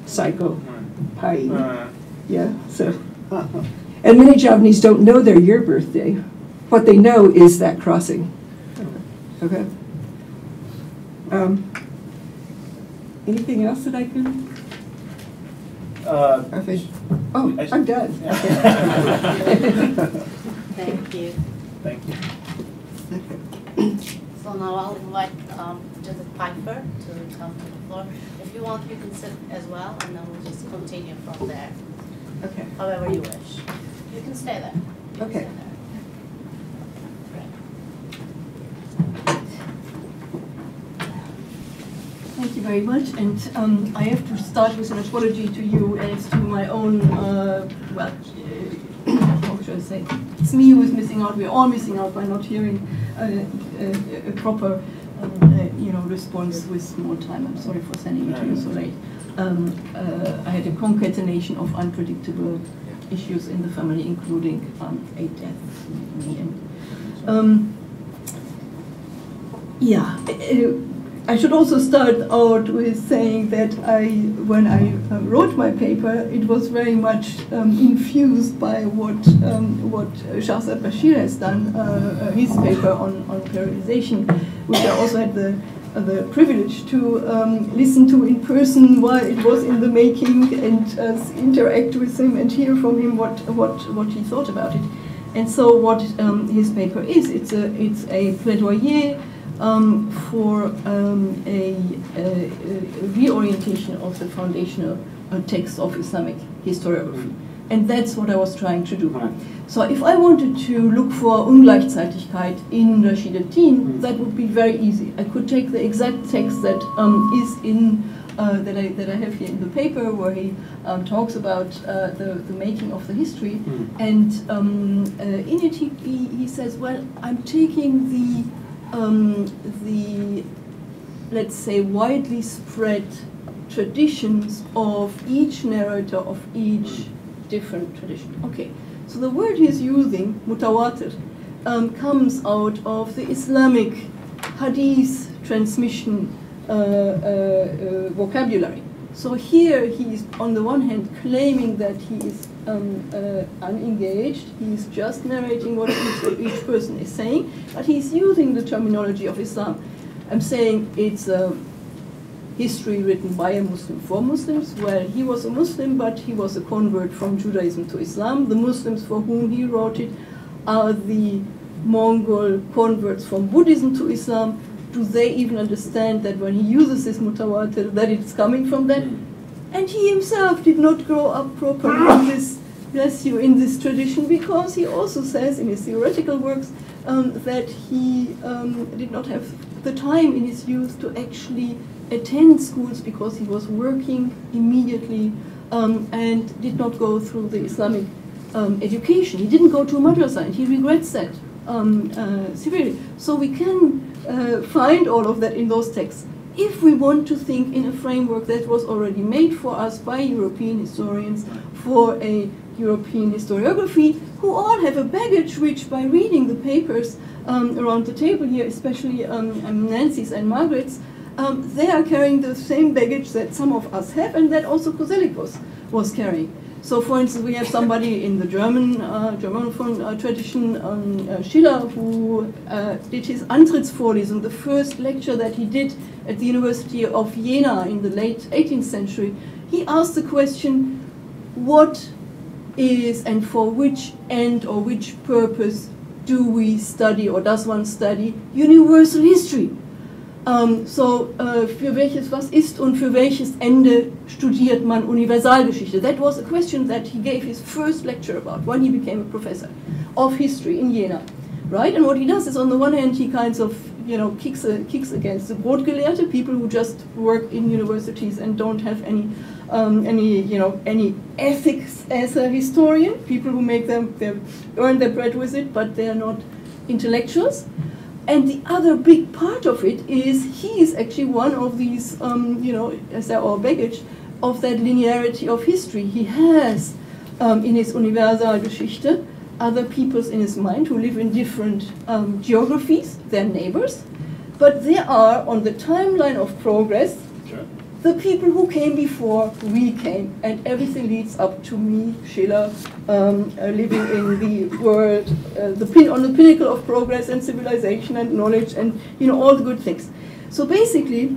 cycle, Pieing. Yeah. So. And many Javanese don't know their year birthday. What they know is that crossing. Okay. Anything else that I can? I'm done. Yeah. Okay. Thank you. Thank you. Okay. So now I'll invite Judith Pfeiffer to come to the floor. If you want, you can sit as well, and then we'll just continue from there. Okay. However you wish. You can stay there. Okay. Thank you very much, and I have to start with an apology to you as to my own, how should I say, it's me who is missing out, we're all missing out by not hearing a proper, response with more time. I'm sorry for sending it to you so late. I had a concatenation of unpredictable issues in the family, including 8 deaths in the end. I should also start out with saying that when I wrote my paper, it was very much infused by what Shahzad Bashir has done, his paper on periodization, which I also had the privilege to listen to in person while it was in the making, and interact with him and hear from him what he thought about it. And so what his paper is, it's a plaidoyer for a reorientation of the foundational texts of Islamic historiography. And that's what I was trying to do. So if I wanted to look for Ungleichzeitigkeit in Rashid al-Din, that would be very easy. I could take the exact text that is in that I have here in the paper, where he talks about the making of the history, and in it he says, well, I'm taking the let's say widely spread traditions of each narrator of each different tradition. Okay, so the word he's using, mutawatir, comes out of the Islamic hadith transmission vocabulary. So here he is, on the one hand, claiming that he is unengaged, he is just narrating what each person is saying, but he's using the terminology of Islam. I'm saying it's a history written by a Muslim for Muslims, where he was a Muslim, but he was a convert from Judaism to Islam. The Muslims for whom he wrote it are the Mongol converts from Buddhism to Islam. Do they even understand that when he uses this mutawatir, that it's coming from them? And he himself did not grow up properly in this tradition, because he also says in his theoretical works that he did not have the time in his youth to actually attend schools, because he was working immediately and did not go through the Islamic education. He didn't go to madrasa, and he regrets that severely. So we can find all of that in those texts. If we want to think in a framework that was already made for us by European historians, for a European historiography, who all have a baggage which, by reading the papers around the table here, especially Nancy's and Margaret's, they are carrying the same baggage that some of us have, and that also Koselleck was carrying. So, for instance, we have somebody in the German Germanophone tradition, Schiller, who did his Antrittsvorlesung, the first lecture that he did at the University of Jena in the late 18th century. He asked the question, what is and for which end or which purpose do we study, or does one study, universal history? Für welches was ist und für welches Ende studiert man Universalgeschichte? That was a question that he gave his first lecture about when he became a professor of history in Jena, right? And what he does is, on the one hand, he kind of, you know, kicks against the Brotgelehrte, people who just work in universities and don't have any ethics as a historian, people who make them, they earn their bread with it, but they are not intellectuals. And the other big part of it is he is actually one of these, as our baggage of that linearity of history. He has in his Universalgeschichte other peoples in his mind who live in different geographies, their neighbors, but they are on the timeline of progress, sure, the people who came before we came, and everything leads up to me, Schiller, living in the world, on the pinnacle of progress and civilization and knowledge and, you know, all the good things. So basically,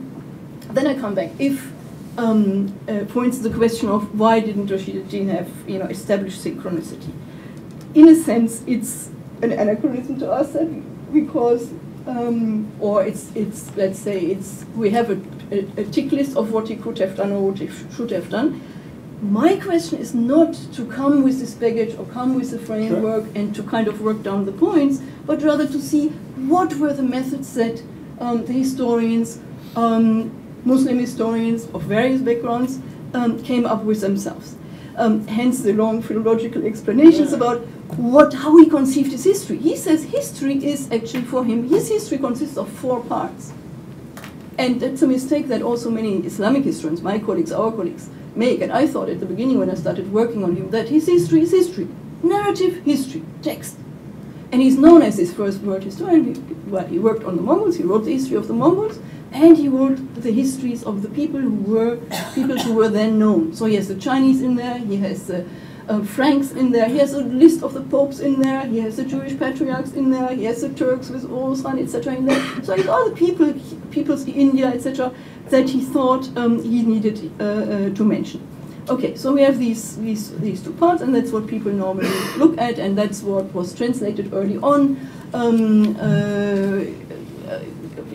then I come back. If, for instance, the question of why didn't Rashid al-Din have, you know, established synchronicity? In a sense, it's an anachronism to us, because, we have a tick list of what he could have done or what he should have done. My question is not to come with this baggage or come with a framework, sure, and to kind of work down the points, but rather to see what were the methods that the historians, Muslim historians of various backgrounds, came up with themselves. Hence the long philological explanations, yeah, about how he conceived his history. He says history is actually, for him, his history consists of four parts. And that's a mistake that also many Islamic historians, my colleagues, our colleagues, make. And I thought at the beginning when I started working on him that his history is history. Narrative, history, text. And he's known as his first world historian. He worked on the Mongols, he wrote the history of the Mongols, and he wrote the histories of the people who were then known. So he has the Chinese in there, he has the Franks in there, he has a list of the popes in there, he has the Jewish patriarchs in there, he has the Turks with Osman, etc. in there. So it's all the peoples in India, etc. that he thought he needed to mention. Okay, so we have these two parts, and that's what people normally look at, and that's what was translated early on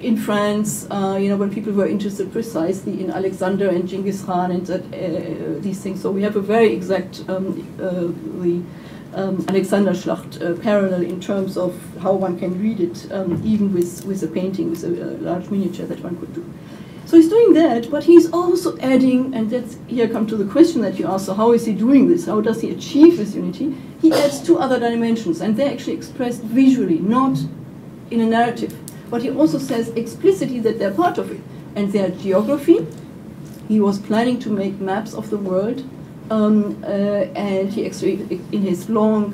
in France, when people were interested precisely in Alexander and Genghis Khan and that, these things. So we have a very exact Alexanderschlacht parallel in terms of how one can read it, even with a painting, with a large miniature that one could do. So he's doing that, but he's also adding, and that's here come to the question that you asked, so how is he doing this? How does he achieve this unity? He adds two other dimensions, and they're actually expressed visually, not in a narrative. But he also says explicitly that they're part of it, and they are geography. He was planning to make maps of the world, and he actually, in his long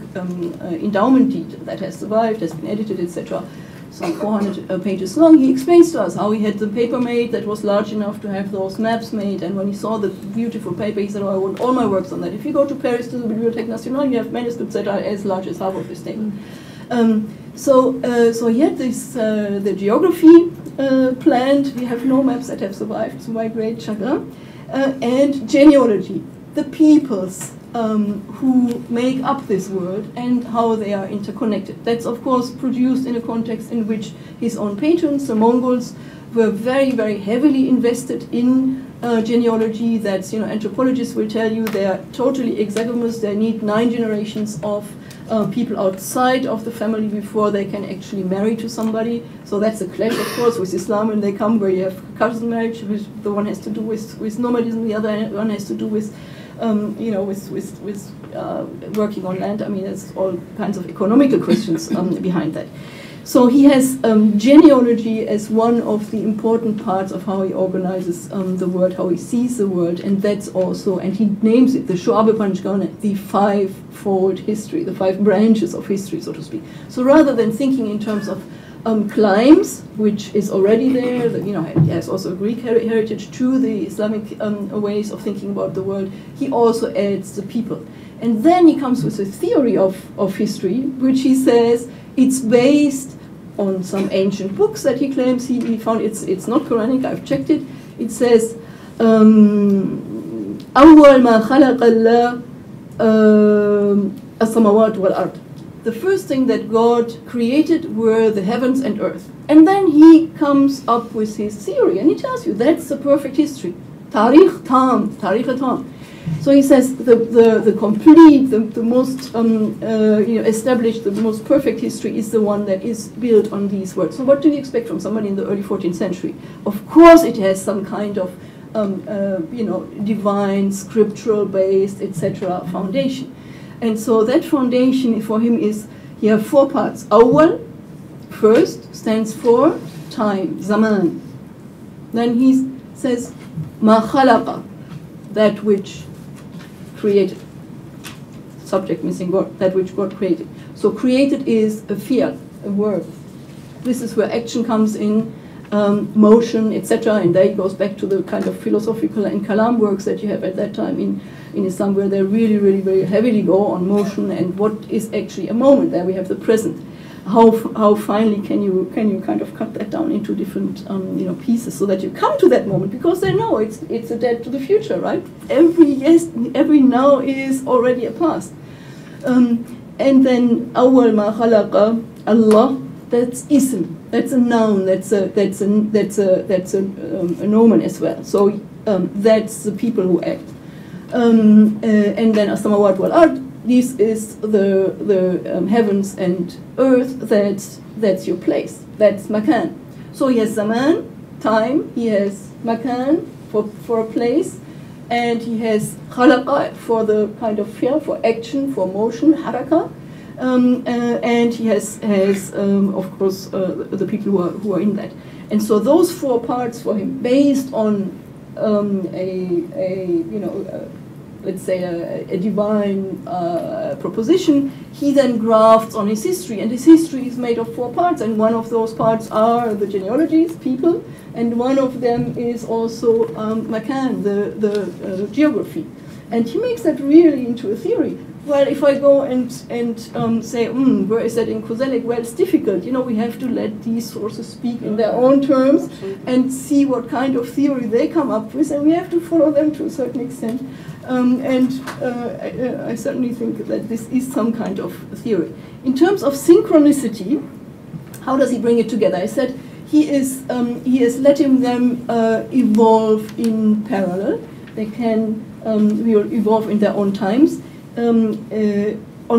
endowment deed that has survived, has been edited, etc., some 400 pages long, he explains to us how he had the paper made that was large enough to have those maps made, and when he saw the beautiful paper, he said, oh, I want all my works on that. If you go to Paris, to the Bibliothèque Nationale, you have manuscripts that are as large as half of this table. So he had this, the geography planned. We have no maps that have survived, to my great chagrin. And genealogy, the peoples who make up this world and how they are interconnected. That's, of course, produced in a context in which his own patrons, the Mongols, were very, very heavily invested in genealogy. That's, anthropologists will tell you they are totally exogamous. They need 9 generations of people outside of the family before they can actually marry to somebody. So that's a clash, of course, with Islam when they come, where you have cousin marriage, which the one has to do with nomadism, the other one has to do with, working on land. I mean, there's all kinds of economical questions behind that. So he has genealogy as one of the important parts of how he organizes the world, how he sees the world, and that's also, and he names it the Shoabe Panchgana, the five-fold history, the five branches of history, so to speak. So rather than thinking in terms of climbs, which is already there, that, you know, has also Greek heritage to the Islamic ways of thinking about the world, he also adds the people. And then he comes with a theory of history, which he says it's based on some ancient books that he claims he found. It's not Quranic, I've checked it. It says, أَوَّلْ مَا خَلَقَ اللَّهُ السَّمَوَاتُ وَالْأَرْضُ. The first thing that God created were the heavens and earth. And then he comes up with his theory, and he tells you that's the perfect history. Tarikh tam, tarikh tam. So he says the complete, the most you know, established, the most perfect history is the one that is built on these words. So what do you expect from somebody in the early 14th century? Of course it has some kind of you know, divine, scriptural based, etc. foundation. And so that foundation for him is, you have four parts. Awal, first, stands for time, zaman. Then he says, ma khalaqa, that which created. Subject missing word, that which God created. So created is a fi'l, a verb. This is where action comes in, motion, etc. And there he goes back to the kind of philosophical and kalam works that you have at that time in Islam, where they really, really very heavily go on motion and what is actually a moment. There we have the present. How finely can you kind of cut that down into different you know, pieces so that you come to that moment, because they know it's a debt to the future, right? Every yes, every now is already a past. And then awal ma khalaqa Allah, that's ism, that's a noun, that's a nomen as well. So that's the people who act. And then as-samawat wal-ard, this is the heavens and earth, that's your place, that's makan. So he has zaman, time, he has makan for a place, and he has khalaqa for the kind of fear, for action, for motion, haraka, and he has of course the people who are in that. And so those four parts for him, based on a you know, let's say a divine proposition, he then grafts on his history, and his history is made of four parts, and one of those parts are the genealogies, people, and one of them is also makan, the geography. And he makes that really into a theory. Well, if I go and say, where is that in Koselleck? Well, it's difficult. You know, we have to let these sources speak in their own terms and see what kind of theory they come up with, and we have to follow them to a certain extent. I certainly think that this is some kind of theory. In terms of synchronicity, how does he bring it together? I said he is letting them evolve in parallel. They can will evolve in their own times. On the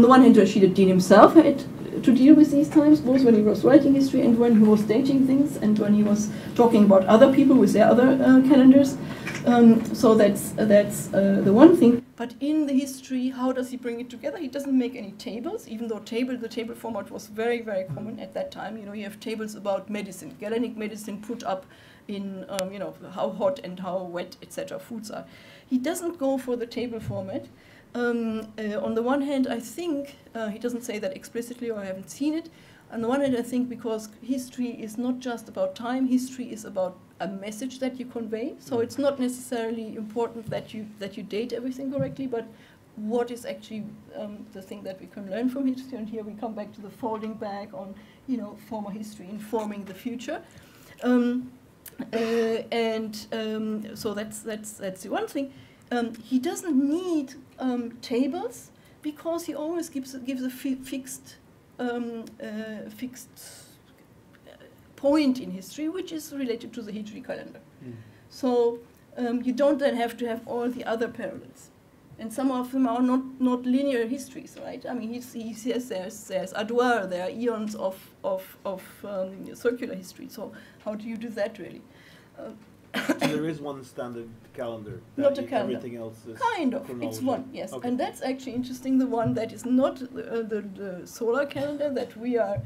one hand, Rashid al-Din himself had to deal with these times, both when he was writing history and when he was staging things and when he was talking about other people with their other calendars. So that's the one thing. But in the history, how does he bring it together? He doesn't make any tables, even though the table format was very, very common at that time. You know, you have tables about medicine, Galenic medicine put up in, you know, how hot and how wet, etc. foods are. He doesn't go for the table format. On the one hand, I think, he doesn't say that explicitly or I haven't seen it, on the one hand I think because history is not just about time, history is about a message that you convey, so it's not necessarily important that you date everything correctly, but what is actually the thing that we can learn from history, and here we come back to the folding back on, you know, former history informing the future. So that's the one thing. He doesn't need tables because he always gives a fixed point in history, which is related to the Hijri calendar. Mm. So you don't then have to have all the other parallels, and some of them are not linear histories, right? I mean, he says there's Adwar, there are eons of circular history. So how do you do that really? So there is one standard calendar. Not a calendar. Everything else is kind of. It's one, yes. Okay. And that's actually interesting, the one that is not the solar calendar that we are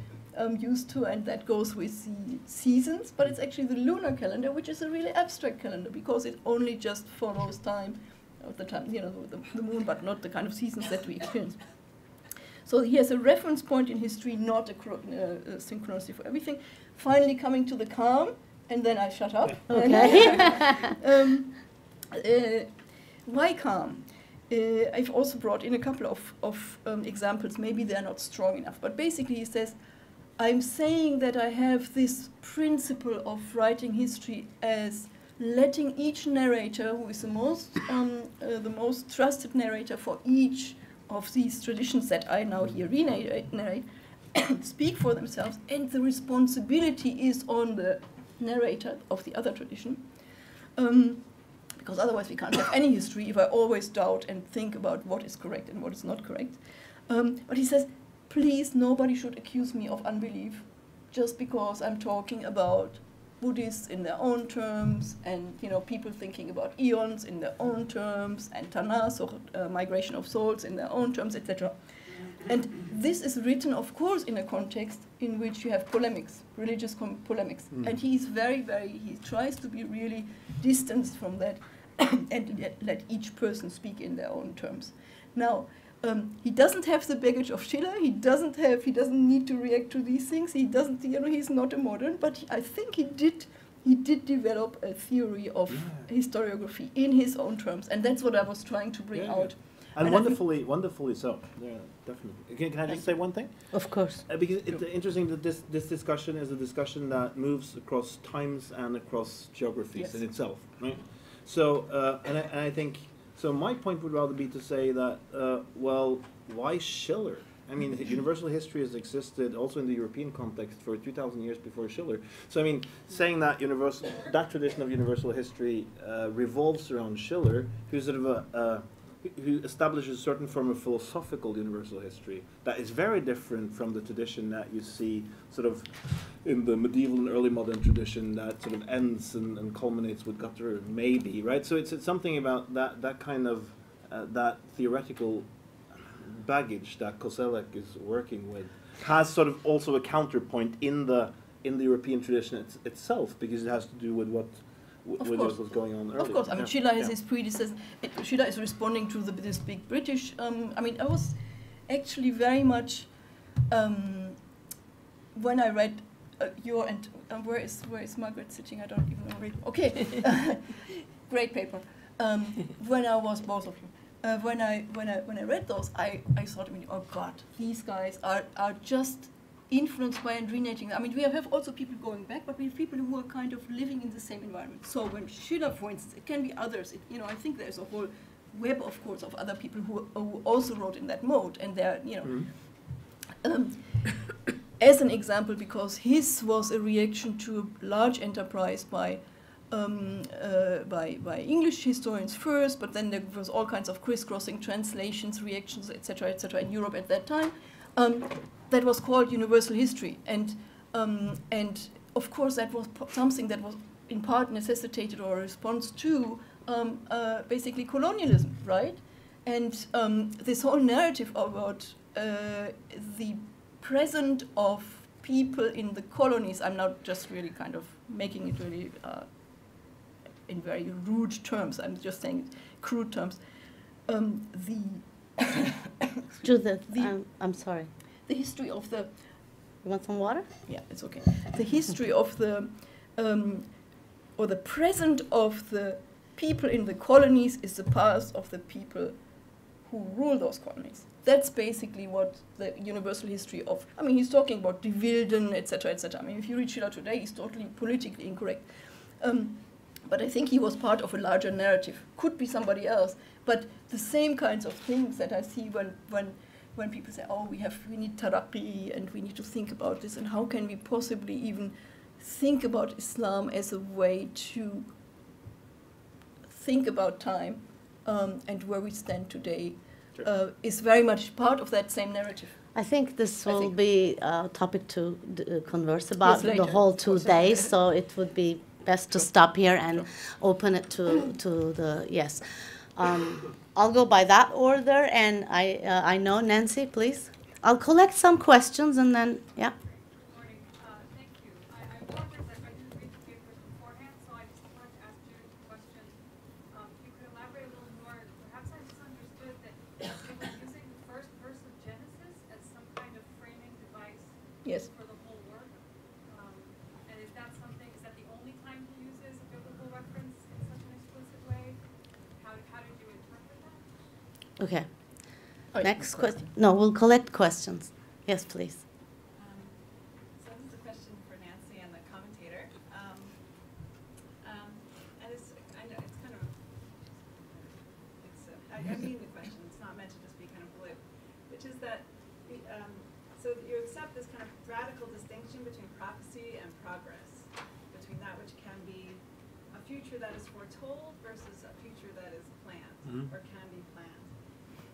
used to, and that goes with the seasons, but it's actually the lunar calendar, which is a really abstract calendar because it only just follows time, the moon, but not the kind of seasons that we experience. So he has a reference point in history, not a synchronicity for everything. Finally coming to the calm, and then I shut up. Okay. Why calm? I've also brought in a couple of examples. Maybe they're not strong enough. But basically he says, I'm saying that I have this principle of writing history as letting each narrator, who is the most trusted narrator for each of these traditions that I now here re-narrate, speak for themselves, and the responsibility is on the narrator of the other tradition. Because otherwise we can't have any history if I always doubt and think about what is correct and what is not correct. But he says, please, nobody should accuse me of unbelief just because I'm talking about Buddhists in their own terms, and people thinking about eons in their own terms, and Tanakh, so migration of souls in their own terms, etc. And this is written, of course, in a context in which you have polemics, religious polemics. And he is he tries to be really distanced from that and let each person speak in their own terms. Now, he doesn't have the baggage of Schiller. He doesn't need to react to these things. He doesn't, he's not a modern, but I think he did develop a theory of historiography in his own terms, and that's what I was trying to bring out. And wonderfully so. Yeah, definitely. Can I just say one thing? Of course. Because it's interesting that this discussion is a discussion that moves across times and across geographies in itself, right? So, and I think, so my point would rather be to say that, well, why Schiller? I mean, universal history has existed also in the European context for 2,000 years before Schiller. So I mean, saying that that tradition of universal history revolves around Schiller, who's sort of who establishes a certain form of philosophical universal history that is very different from the tradition that you see sort of in the medieval and early modern tradition that sort of ends and culminates with Gutter, maybe, right? So it's something about that kind of that theoretical baggage that Koselleck is working with has sort of also a counterpoint in the European tradition itself, because it has to do with what was going on earlier. Of course, I mean, Schiller has his predecessor. Schiller is responding to this big British. I mean, I was actually very much when I read your and where is Margaret sitting? I don't even know. Okay, great paper. When I was both of you. When I read those, I thought, I mean, oh God, these guys are just influenced by and renating. I mean, we have also people going back, but we have people who are kind of living in the same environment. So when Schiller, for instance, it can be others. I think there's a whole web, of course, of other people who also wrote in that mode, and they're, as an example, because his was a reaction to a large enterprise by English historians first, but then there was all kinds of crisscrossing translations, reactions, etc., in Europe at that time. That was called universal history, and of course that was something that was in part necessitated or a response to basically colonialism, right? And this whole narrative about the present of people in the colonies. I'm now just really kind of making it really in very rude terms. I'm just saying crude terms. Judith, I'm sorry. The history of the... You want some water? Yeah, it's okay. The history of the... or the present of the people in the colonies is the past of the people who rule those colonies. That's basically what the universal history of... I mean, he's talking about De Wilden, etc., etc. I mean, if you read Schiller today, he's totally politically incorrect. But I think he was part of a larger narrative. Could be somebody else. But the same kinds of things that I see when people say, oh, we need therapy and we need to think about this, and how can we possibly even think about Islam as a way to think about time and where we stand today is very much part of that same narrative. I think this will be a topic to converse about the whole 2 days, so it would be best to stop here and open it to the, yes. I'll go by that order, and I know Nancy, please. I'll collect some questions and then, yeah. Okay. Oh, next question. No, we'll collect questions. Yes, please. So this is a question for Nancy and the commentator. And it's, I know it's kind of, it's, I mean the question, it's not meant to just be kind of glib, which is that, so you accept this kind of radical distinction between prophecy and progress, between that which can be a future that is foretold versus a future that is planned, mm-hmm. or can be planned.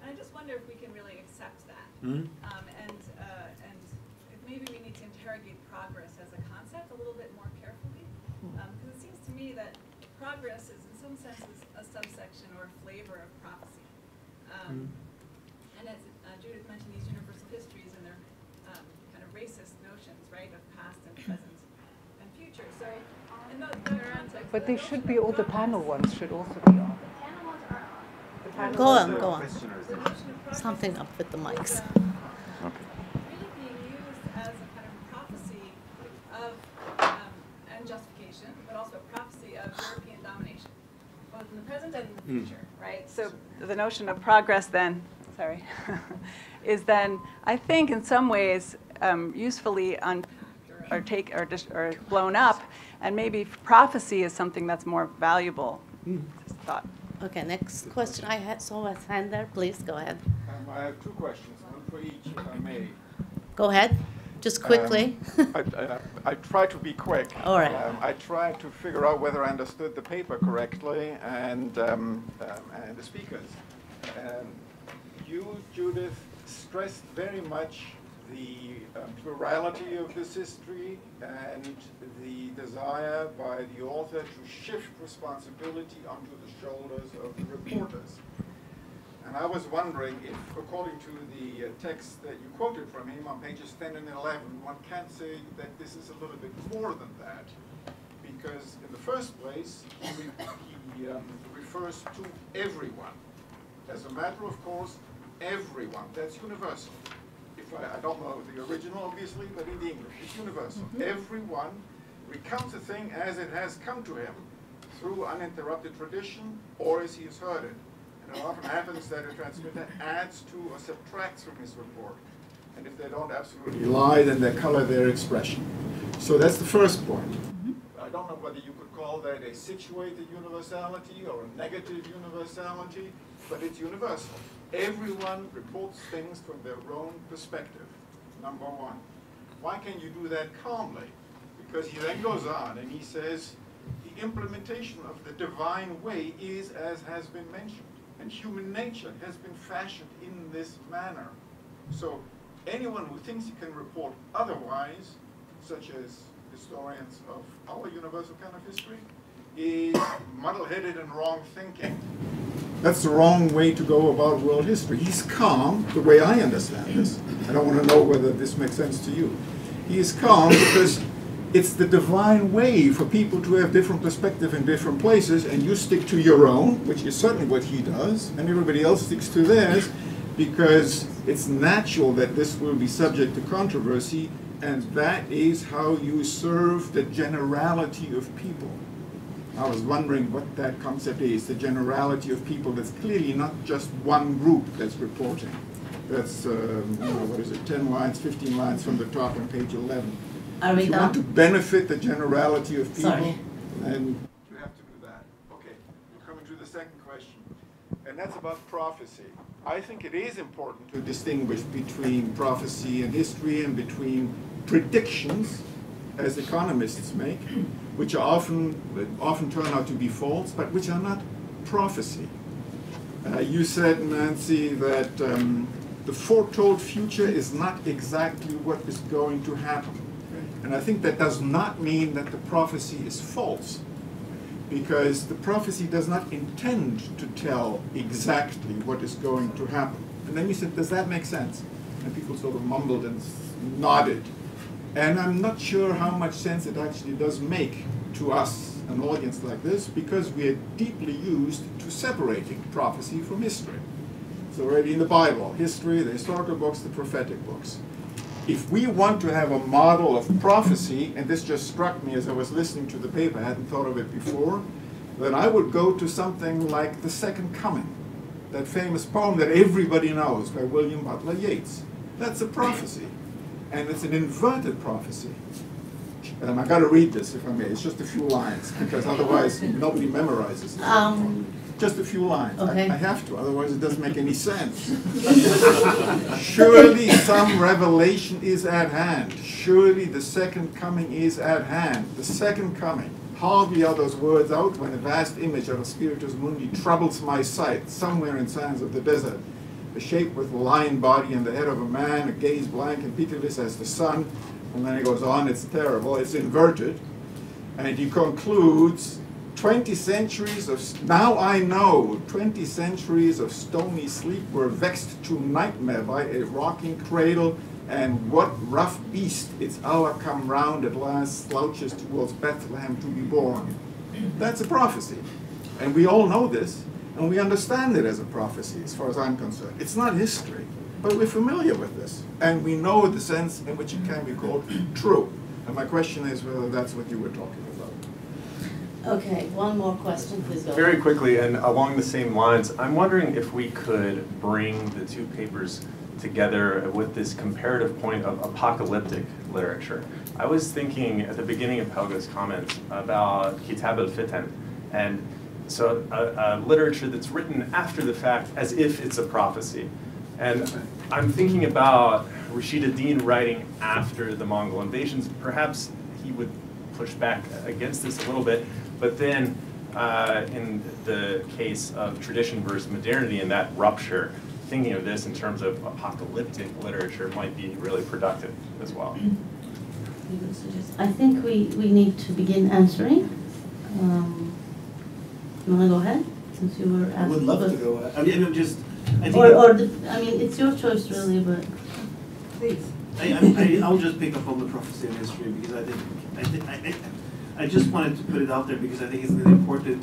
And I just wonder if we can really accept that. Mm-hmm. And if maybe we need to interrogate progress as a concept a little bit more carefully. Because it seems to me that progress is, in some senses, a subsection or a flavor of prophecy. And as Judith mentioned, these universal histories and their kind of racist notions, right, of past and present and future. So in those context, but they should be all the panel ones should also be on. Go on, go on. Something up with the mics. Okay. Really being used as a kind of prophecy of, and justification, but also a prophecy of European domination, both in the present and in the future, right? So the notion of progress then, sorry, is then, I think in some ways, usefully blown up, and maybe prophecy is something that's more valuable, just thought. Okay, next question. I had saw a hand there. Please go ahead. I have two questions, one for each, if I may. Go ahead, just quickly. I try to be quick. All right. I tried to figure out whether I understood the paper correctly and the speakers. You, Judith, stressed very much the plurality of this history and the desire by the author to shift responsibility onto the shoulders of the reporters. And I was wondering if, according to the text that you quoted from him on pages 10 and 11, one can say that this is a little bit more than that, because in the first place, he refers to everyone. As a matter of course, everyone, that's universal. I don't know the original, obviously, but in the English, it's universal. Mm-hmm. Everyone recounts a thing as it has come to him through uninterrupted tradition or as he has heard it. And it often happens that a transmitter adds to or subtracts from his report. And if they don't absolutely lie, then they color their expression. So that's the first point. Mm-hmm. I don't know whether you could call that a situated universality or a negative universality, but it's universal. Everyone reports things from their own perspective, number one. Why can you do that calmly? Because he then goes on and he says, the implementation of the divine way is as has been mentioned, and human nature has been fashioned in this manner. So anyone who thinks he can report otherwise, such as historians of our universal kind of history, is muddle-headed and wrong thinking. That's the wrong way to go about world history. He's calm, the way I understand this. I don't want to know whether this makes sense to you. He is calm because it's the divine way for people to have different perspectives in different places, and you stick to your own, which is certainly what he does, and everybody else sticks to theirs, because it's natural that this will be subject to controversy, and that is how you serve the generality of people. I was wondering what that concept is, the generality of people. That's clearly not just one group that's reporting. That's, what is it, 10 lines, 15 lines from the top on page 11. Are we if you done? Want to benefit the generality of people, sorry, then you have to do that. Okay, we're coming to the second question, and that's about prophecy. I think it is important to distinguish between prophecy and history and between predictions, as economists make, which are often turn out to be false, but which are not prophecy. You said, Nancy, that the foretold future is not exactly what is going to happen. And I think that does not mean that the prophecy is false, because the prophecy does not intend to tell exactly what is going to happen. And then you said, does that make sense? And people sort of mumbled and nodded. And I'm not sure how much sense it actually does make to us, an audience like this, because we are deeply used to separating prophecy from history. It's already in the Bible, history, the historical books, the prophetic books. If we want to have a model of prophecy, and this just struck me as I was listening to the paper, I hadn't thought of it before, then I would go to something like the Second Coming. that famous poem that everybody knows by William Butler Yeats. That's a prophecy, and it's an inverted prophecy. I've got to read this, if I may. It's just a few lines, because otherwise nobody memorizes it. Just a few lines. Okay. I have to, otherwise it doesn't make any sense. Surely some revelation is at hand. Surely the second coming is at hand. The second coming. Hardly are those words out when a vast image of a spiritus mundi troubles my sight somewhere in sands of the desert. The shape with the lion body and the head of a man, a gaze blank and pitiless as the sun. And then it goes on, it's terrible, it's inverted. And he concludes, 20 centuries of, now I know, 20 centuries of stony sleep were vexed to nightmare by a rocking cradle, and what rough beast its hour come round at last slouches towards Bethlehem to be born. That's a prophecy. And we all know this, and we understand it as a prophecy, as far as I'm concerned. It's not history, but we're familiar with this, and we know the sense in which it can be called true. And my question is whether that's what you were talking about. Okay, one more question, please go. Very quickly, and along the same lines, I'm wondering if we could bring the two papers together with this comparative point of apocalyptic literature. I was thinking at the beginning of Helge's comments about Kitab al-Fitan, and so a literature that's written after the fact as if it's a prophecy. And I'm thinking about Rashid al-Din writing after the Mongol invasions. Perhaps he would push back against this a little bit, but then in the case of tradition versus modernity and that rupture, thinking of this in terms of apocalyptic literature might be really productive as well. I think we need to begin answering. You want to go ahead? Since you were asking. I would love to go ahead. I mean, just, I think I mean, it's your choice really, but please. I'll just pick up on the prophecy and history because I just wanted to put it out there because I think it's an important,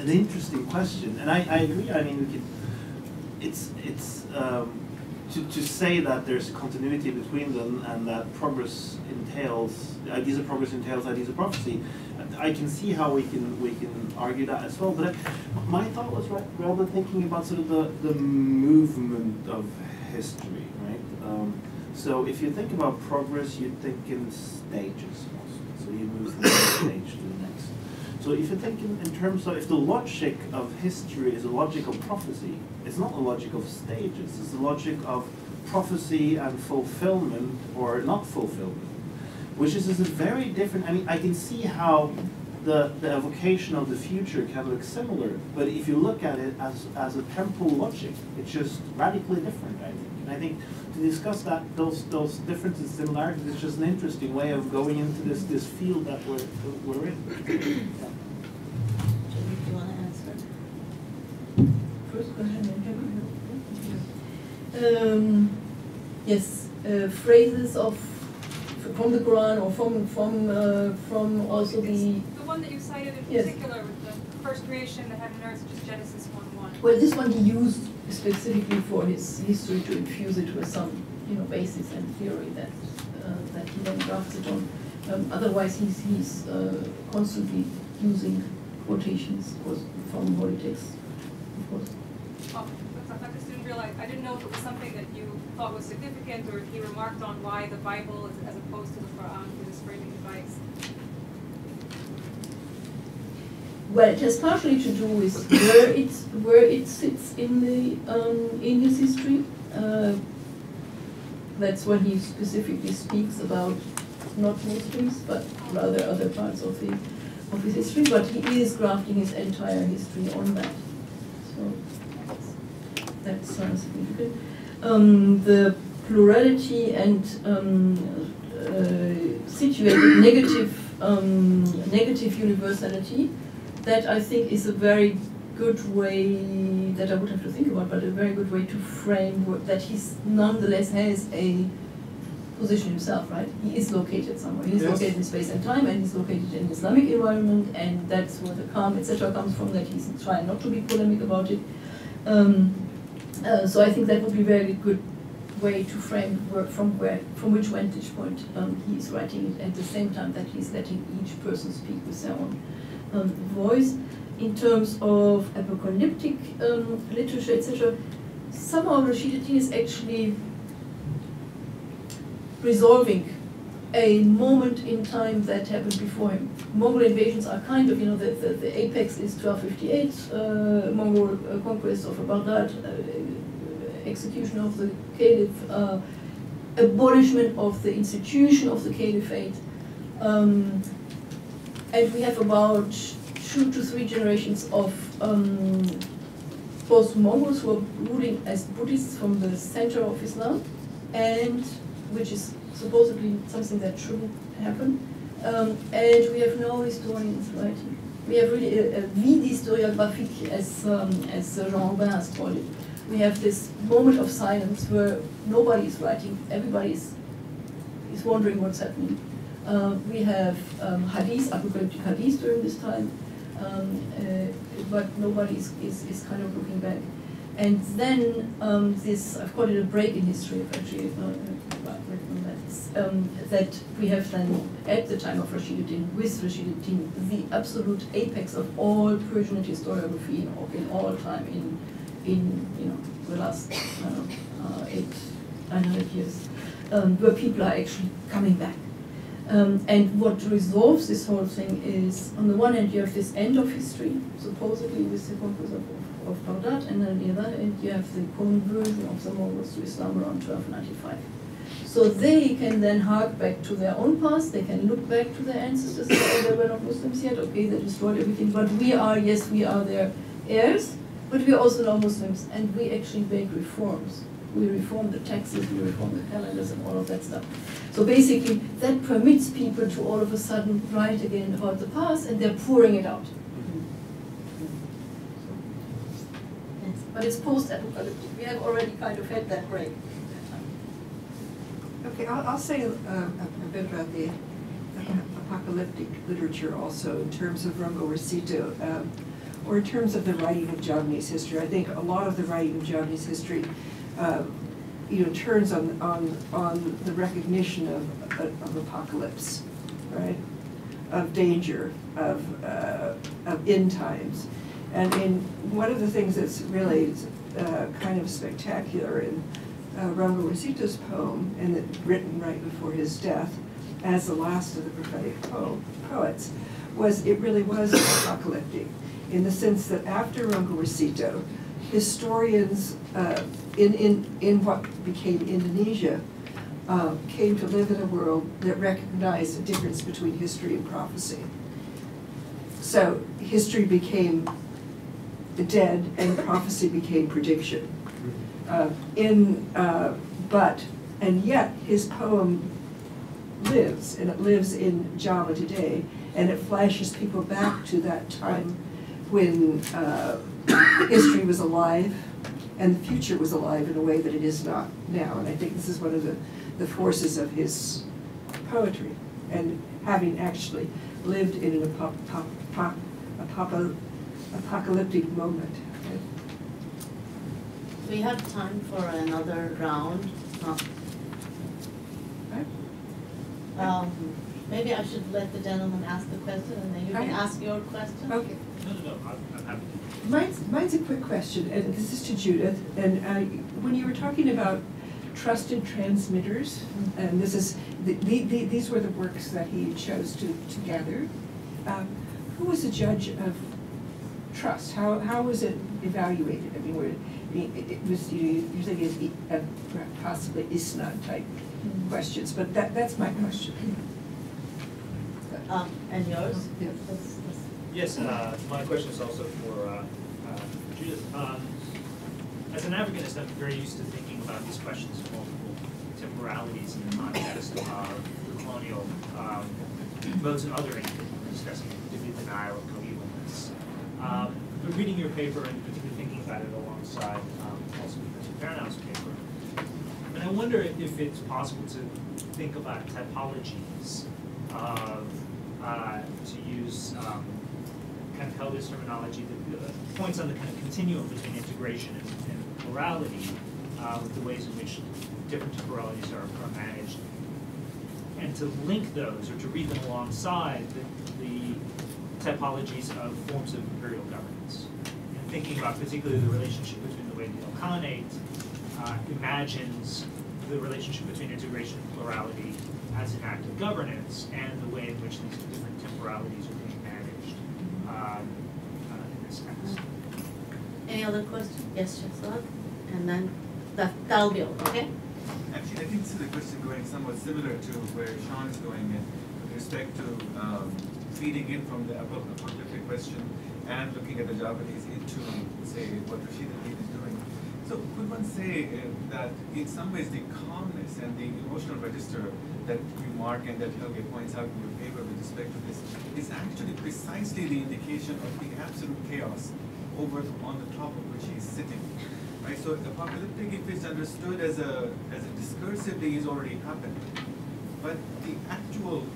an interesting question, and I agree. I mean, we could, to say that there's a continuity between them and that progress entails ideas of progress entails ideas of prophecy. I can see how we can argue that as well. But my thought was rather thinking about sort of the movement of history, right? So if you think about progress, you think in stages also. So you move from one stage to the next. So if you think in terms of, if the logic of history is a logic of prophecy, it's not a logic of stages, it's a logic of prophecy and fulfillment or not fulfillment, which is a very different, I mean, I can see how the evocation of the future can look similar, but if you look at it as a temporal logic, it's just radically different, I think. And I think to discuss that, those differences and similarities is just an interesting way of going into this field that we're in. Yeah. Judith, do you want to answer? First question. Yes, phrases from the Quran or from also the one that you cited in particular with the first creation, the heaven and earth, just Genesis 1:1. Well, this one he used specifically for his history to infuse it with some, you know, basis and theory that he then drafts it on. Otherwise, he's constantly using quotations from holy texts, of course. Oh, I just didn't realize. I didn't know if it was something that you thought was significant, or if he remarked on why the Bible, is, as opposed to the Quran, is his framing device. Well, it has partially to do with where it sits in his history. That's when he specifically speaks about not Muslims, but rather other parts of his history. But he is grafting his entire history on that. So that's significant. The plurality and situated negative universality. That I think is a very good way that I would have to think about, but a very good way to frame that he nonetheless has a position himself, right? He is located somewhere. He's located in space and time, and he's located in Islamic environment, and that's where the calm, etc., comes from. That he's trying not to be polemic about it. So I think that would be a very good way to frame from which vantage point he is writing it. At the same time that he's letting each person speak with their own voice. in terms of apocalyptic literature, etc. Somehow Rashid al-Din is actually resolving a moment in time that happened before him. Mongol invasions are kind of, you know, the apex is 1258, Mongol conquest of Baghdad, execution of the caliph, abolishment of the institution of the caliphate. And we have about 2 to 3 generations of both Mongols who are ruling as Buddhists from the center of Islam, and which is supposedly something that shouldn't happen. And we have no historians writing. We have really a vide historiographique, as Jean Robin has called it. We have this moment of silence where nobody is writing, everybody is wondering what's happening. We have hadith, apocalyptic hadith during this time, but nobody is kind of looking back. And then this, I've called it a break in history, actually, that we have then, at the time of Rashid al-Din, with Rashid al-Din, the absolute apex of all Persian historiography in all time, in you know, the last 800 years, where people are actually coming back. And what resolves this whole thing is, on the one hand, you have this end of history, supposedly with the conquest of Baghdad, and then the other end, you have the conversion of the Mongols to Islam around 1295. So they can then hark back to their own past, they can look back to their ancestors, oh, they were not Muslims yet, okay, they destroyed everything, but we are, yes, we are their heirs, but we are also now Muslims, and we actually make reforms. We reform the taxes, we reform the calendars and all of that stuff. So basically, that permits people to all of a sudden write again about the past, and they're pouring it out. Mm-hmm. Yes. But it's post-apocalyptic. We have already kind of had that break. Okay, I'll say a bit about the apocalyptic literature also in terms of Ranggawarsita, or in terms of the writing of Javanese history. I think a lot of the writing of Javanese history you know, turns on the recognition of apocalypse, right? Of danger, of end times. And in one of the things that's really kind of spectacular in Ranggawarsita's poem, and it written right before his death, as the last of the prophetic poets, was it really was apocalyptic, in the sense that after Ranggawarsita, historians in what became Indonesia came to live in a world that recognized the difference between history and prophecy. So history became the dead, and prophecy became prediction. And yet his poem lives, and it lives in Java today, and it flashes people back to that time when history was alive and the future was alive in a way that it is not now. And I think this is one of the forces of his poetry, and having actually lived in an apocalyptic moment. We have time for another round. Maybe I should let the gentleman ask the question, and then you can ask your question. Okay. No, I'm happy. Mine's a quick question, and this is to Judith. And when you were talking about trusted transmitters, and this is these were the works that he chose to gather. Who was the judge of trust? How was it evaluated? I mean, it was, you're thinking of possibly Isnad type questions, but that's my question. And yours? Yeah. Yes, my question is also for Judith. As an Africanist, I'm very used to thinking about these questions of multiple temporalities in the context of the colonial modes of othering that we're discussing, particularly the denial of coevalness. But reading your paper and particularly thinking about it alongside also Professor Pernau's paper, and I wonder if it's possible to think about typologies of, to use kind of Helge's terminology that points on the kind of continuum between integration and plurality, with the ways in which different temporalities are managed, and to link those or to read them alongside the typologies of forms of imperial governance. And thinking about particularly the relationship between the way the Ilkhanate imagines the relationship between integration and plurality as an act of governance and the way in which these different temporalities are being managed in this text. Any other questions? Yes, Shahzad, and then that'll be all, okay? Actually, I think this is a question going somewhat similar to where Sean is going in, with respect to feeding in from the apocalyptic question and looking at the Javanese into, say, what Rashid al-Din is doing. So could one say that in some ways the calmness and the emotional register that we mark and that Helge points out in your paper with respect to this is actually precisely the indication of the absolute chaos over on the top of which he's sitting? Right, so apocalyptic, if it's understood as a discursively, is already happened. But the actual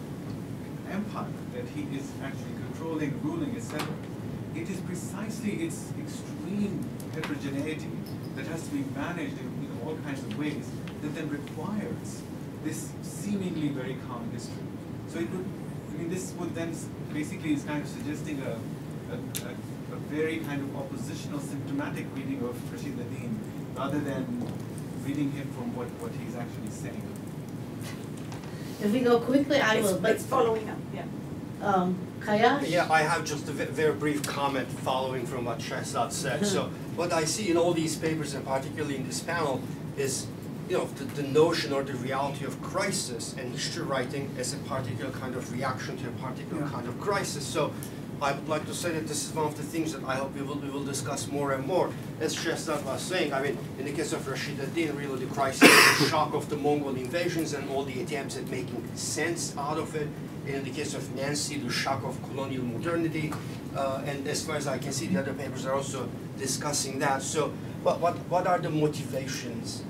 empire that he is actually controlling, ruling, etc., it is precisely its extreme heterogeneity that has to be managed in all kinds of ways that then requires this seemingly very calm history. So it would, I mean, this would then basically is kind of suggesting a very kind of oppositional symptomatic reading of Rashid al-Din rather than reading him from what he's actually saying. If we go quickly, I will. But it's following up, yeah. Kayash? Yeah, I have just a very brief comment following from what Shahzad said. So what I see in all these papers, and particularly in this panel, is the notion or the reality of crisis and history writing as a particular kind of reaction to a particular kind of crisis. So I would like to say that this is one of the things that I hope we will discuss more and more. As Shahzad was saying, I mean, in the case of Rashid al-Din, really the crisis, the shock of the Mongol invasions and all the attempts at making sense out of it. And in the case of Nancy, the shock of colonial modernity. And as far as I can see, the other papers are also discussing that. So what are the motivations,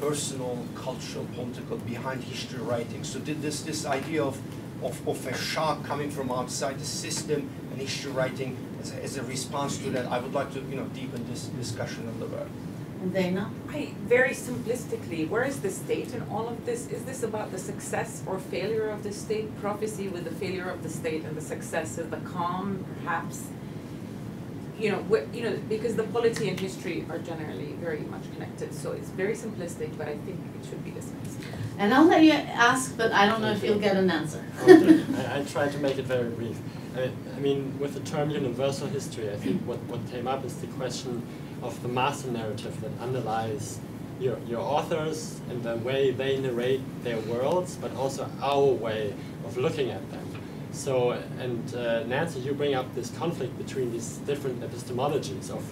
personal, cultural, political, behind history writing? So this idea of a shock coming from outside the system and history writing as a response to that. I would like to deepen this discussion a little bit. And Dana? Very simplistically, where is the state in all of this? Is this about the success or failure of the state? Prophecy with the failure of the state and the success of the calm, perhaps? Because the polity and history are generally very much connected, so it's very simplistic, but I think it should be discussed. And I'll let you ask, but I don't know if you'll get an answer. I'll try to make it very brief. I mean, with the term universal history, I think what came up is the question of the master narrative that underlies your authors and the way they narrate their worlds, but also our way of looking at them. So, and Nancy, you bring up this conflict between these different epistemologies of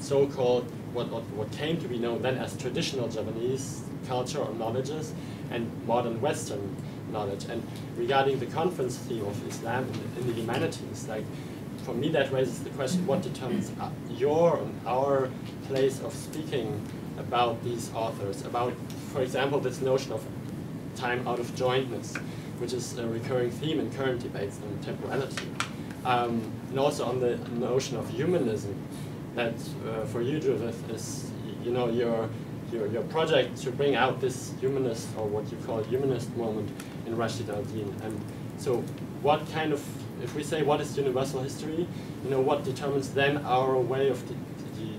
so-called, what came to be known then as traditional Javanese culture or knowledges and modern Western knowledge. And regarding the conference theme of Islam in the humanities, like, for me that raises the question, what determines your and our place of speaking about these authors, about, for example, this notion of time out of jointness, which is a recurring theme in current debates on temporality. And also on the notion of humanism, that for you, Judith, is your project to bring out this humanist, or what you call humanist moment in Rashid al-Din. And so what kind of, if we say what is universal history, what determines then our way of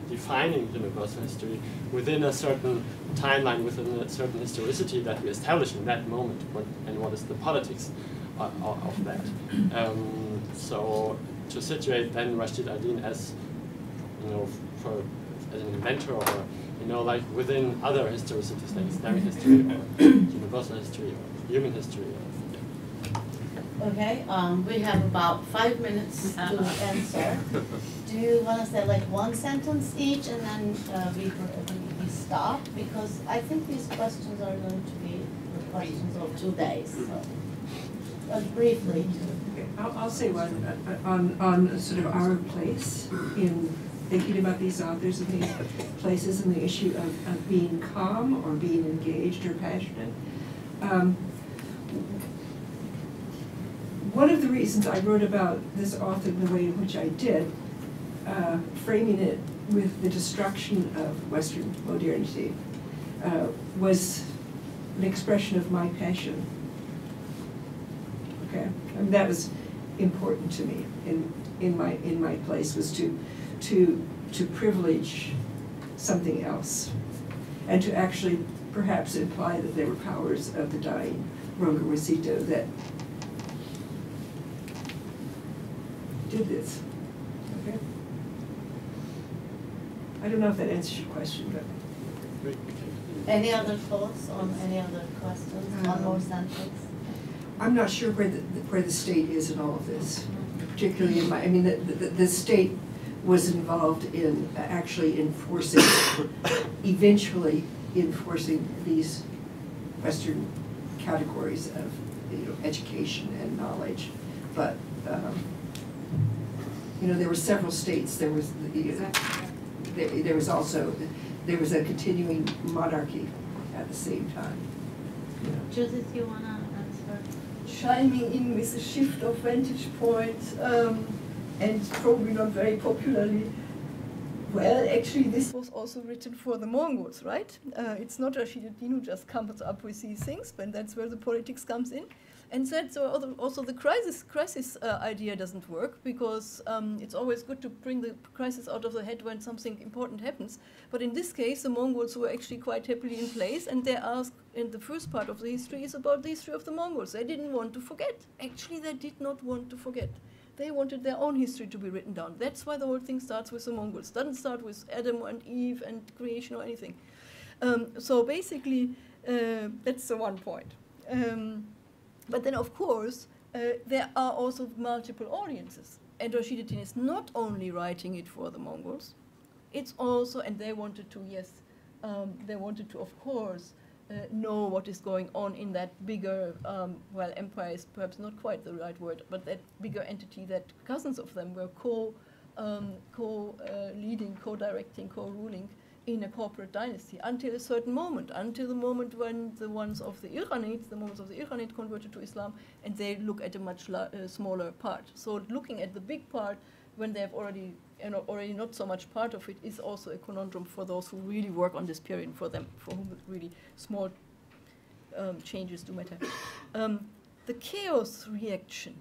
defining universal history within a certain timeline, within a certain historicity that we establish in that moment, and what is the politics of that. So to situate then Rashid al-Din as, as an inventor, or like within other historicities, like Islamic history, or universal history, or human history. Okay, we have about 5 minutes to answer. Do you want to say like one sentence each, and then we stop? Because I think these questions are going to be the questions of 2 days. So. But briefly. Okay. I'll say one on sort of our place in thinking about these authors and these places and the issue of being calm or being engaged or passionate. One of the reasons I wrote about this author in the way in which I did, framing it with the destruction of Western modernity, was an expression of my passion. Okay, and that was important to me in my place was to privilege something else, and to actually perhaps imply that they were powers of the dying Ranggawarsita that did this. Okay. I don't know if that answers your question, but. Any other thoughts on any other questions? One more sentence. I'm not sure where the state is in all of this, particularly in my. I mean, the state was involved in actually enforcing, eventually enforcing these Western categories of, you know, education and knowledge, but you know, there were several states. There was there was a continuing monarchy at the same time. You know. Judith, you wanna answer? Chiming in with a shift of vantage point, and probably not very popularly. Well, actually, this was also written for the Mongols, right? It's not Rashid al-Din who just comes up with these things, but that's where the politics comes in. And that's also the crisis idea doesn't work, because it's always good to bring the crisis out of the head when something important happens. But in this case, the Mongols were actually quite happily in place, and they asked, and the first part of the history is about the history of the Mongols. They didn't want to forget. Actually, they did not want to forget. They wanted their own history to be written down. That's why the whole thing starts with the Mongols. It doesn't start with Adam and Eve and creation or anything. So basically, that's the one point. But then, of course, there are also multiple audiences. And Rashid al-Din is not only writing it for the Mongols, it's also, and they wanted to, yes, they wanted to, of course, know what is going on in that bigger, well, empire is perhaps not quite the right word, but that bigger entity that cousins of them were co-leading, co-directing, co-ruling in a corporate dynasty until a certain moment, until the moment when the moments of the Ilkhanate converted to Islam, and they look at a much smaller part. So looking at the big part when they have already not so much part of it is also a conundrum for those who really work on this period, for them, for whom really small changes do matter. The chaos reaction.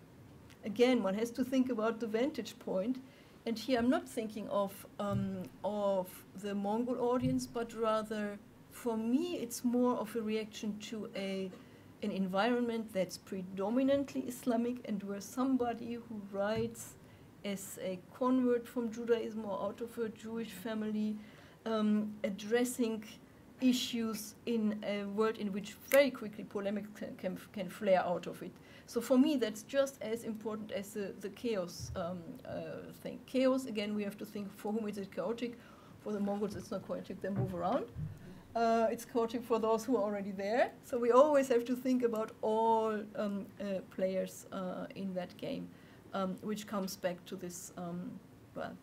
Again, one has to think about the vantage point, and here I'm not thinking of the Mongol audience, but rather, for me, it's more of a reaction to an environment that's predominantly Islamic, and where somebody who writes as a convert from Judaism or out of a Jewish family, addressing issues in a world in which very quickly polemics can flare out of it. So for me, that's just as important as the chaos thing. Chaos, again, we have to think for whom is it chaotic. For the Mongols, it's not chaotic, they move around. It's chaotic for those who are already there. So we always have to think about all players in that game. Which comes back to this, well,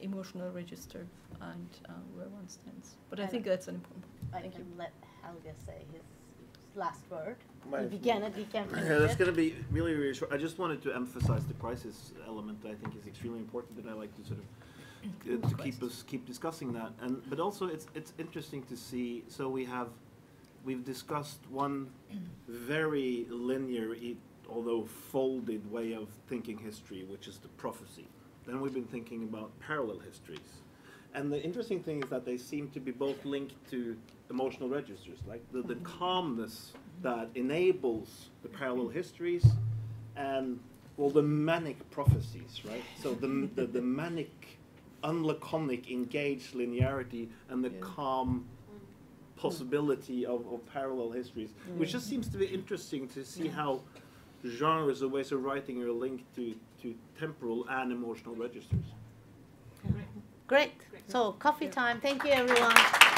emotional register and where one stands. But I think that's an important point. I can let Helge say his last word. He began it, he can't finish it. That's going to be really, really short. I just wanted to emphasize the crisis element that I think is extremely important, that I like to sort of to keep discussing that. And but also it's interesting to see. So we've discussed one very linear, although folded, way of thinking history, which is the prophecy. Then we've been thinking about parallel histories. And the interesting thing is that they seem to be both linked to emotional registers, like the calmness that enables the parallel histories and, well, the manic prophecies, right? So the manic, unlaconic, engaged linearity and the calm possibility of parallel histories, which just seems to be interesting to see how genres or ways of writing are linked to temporal and emotional registers. Great. So coffee time. Thank you, everyone.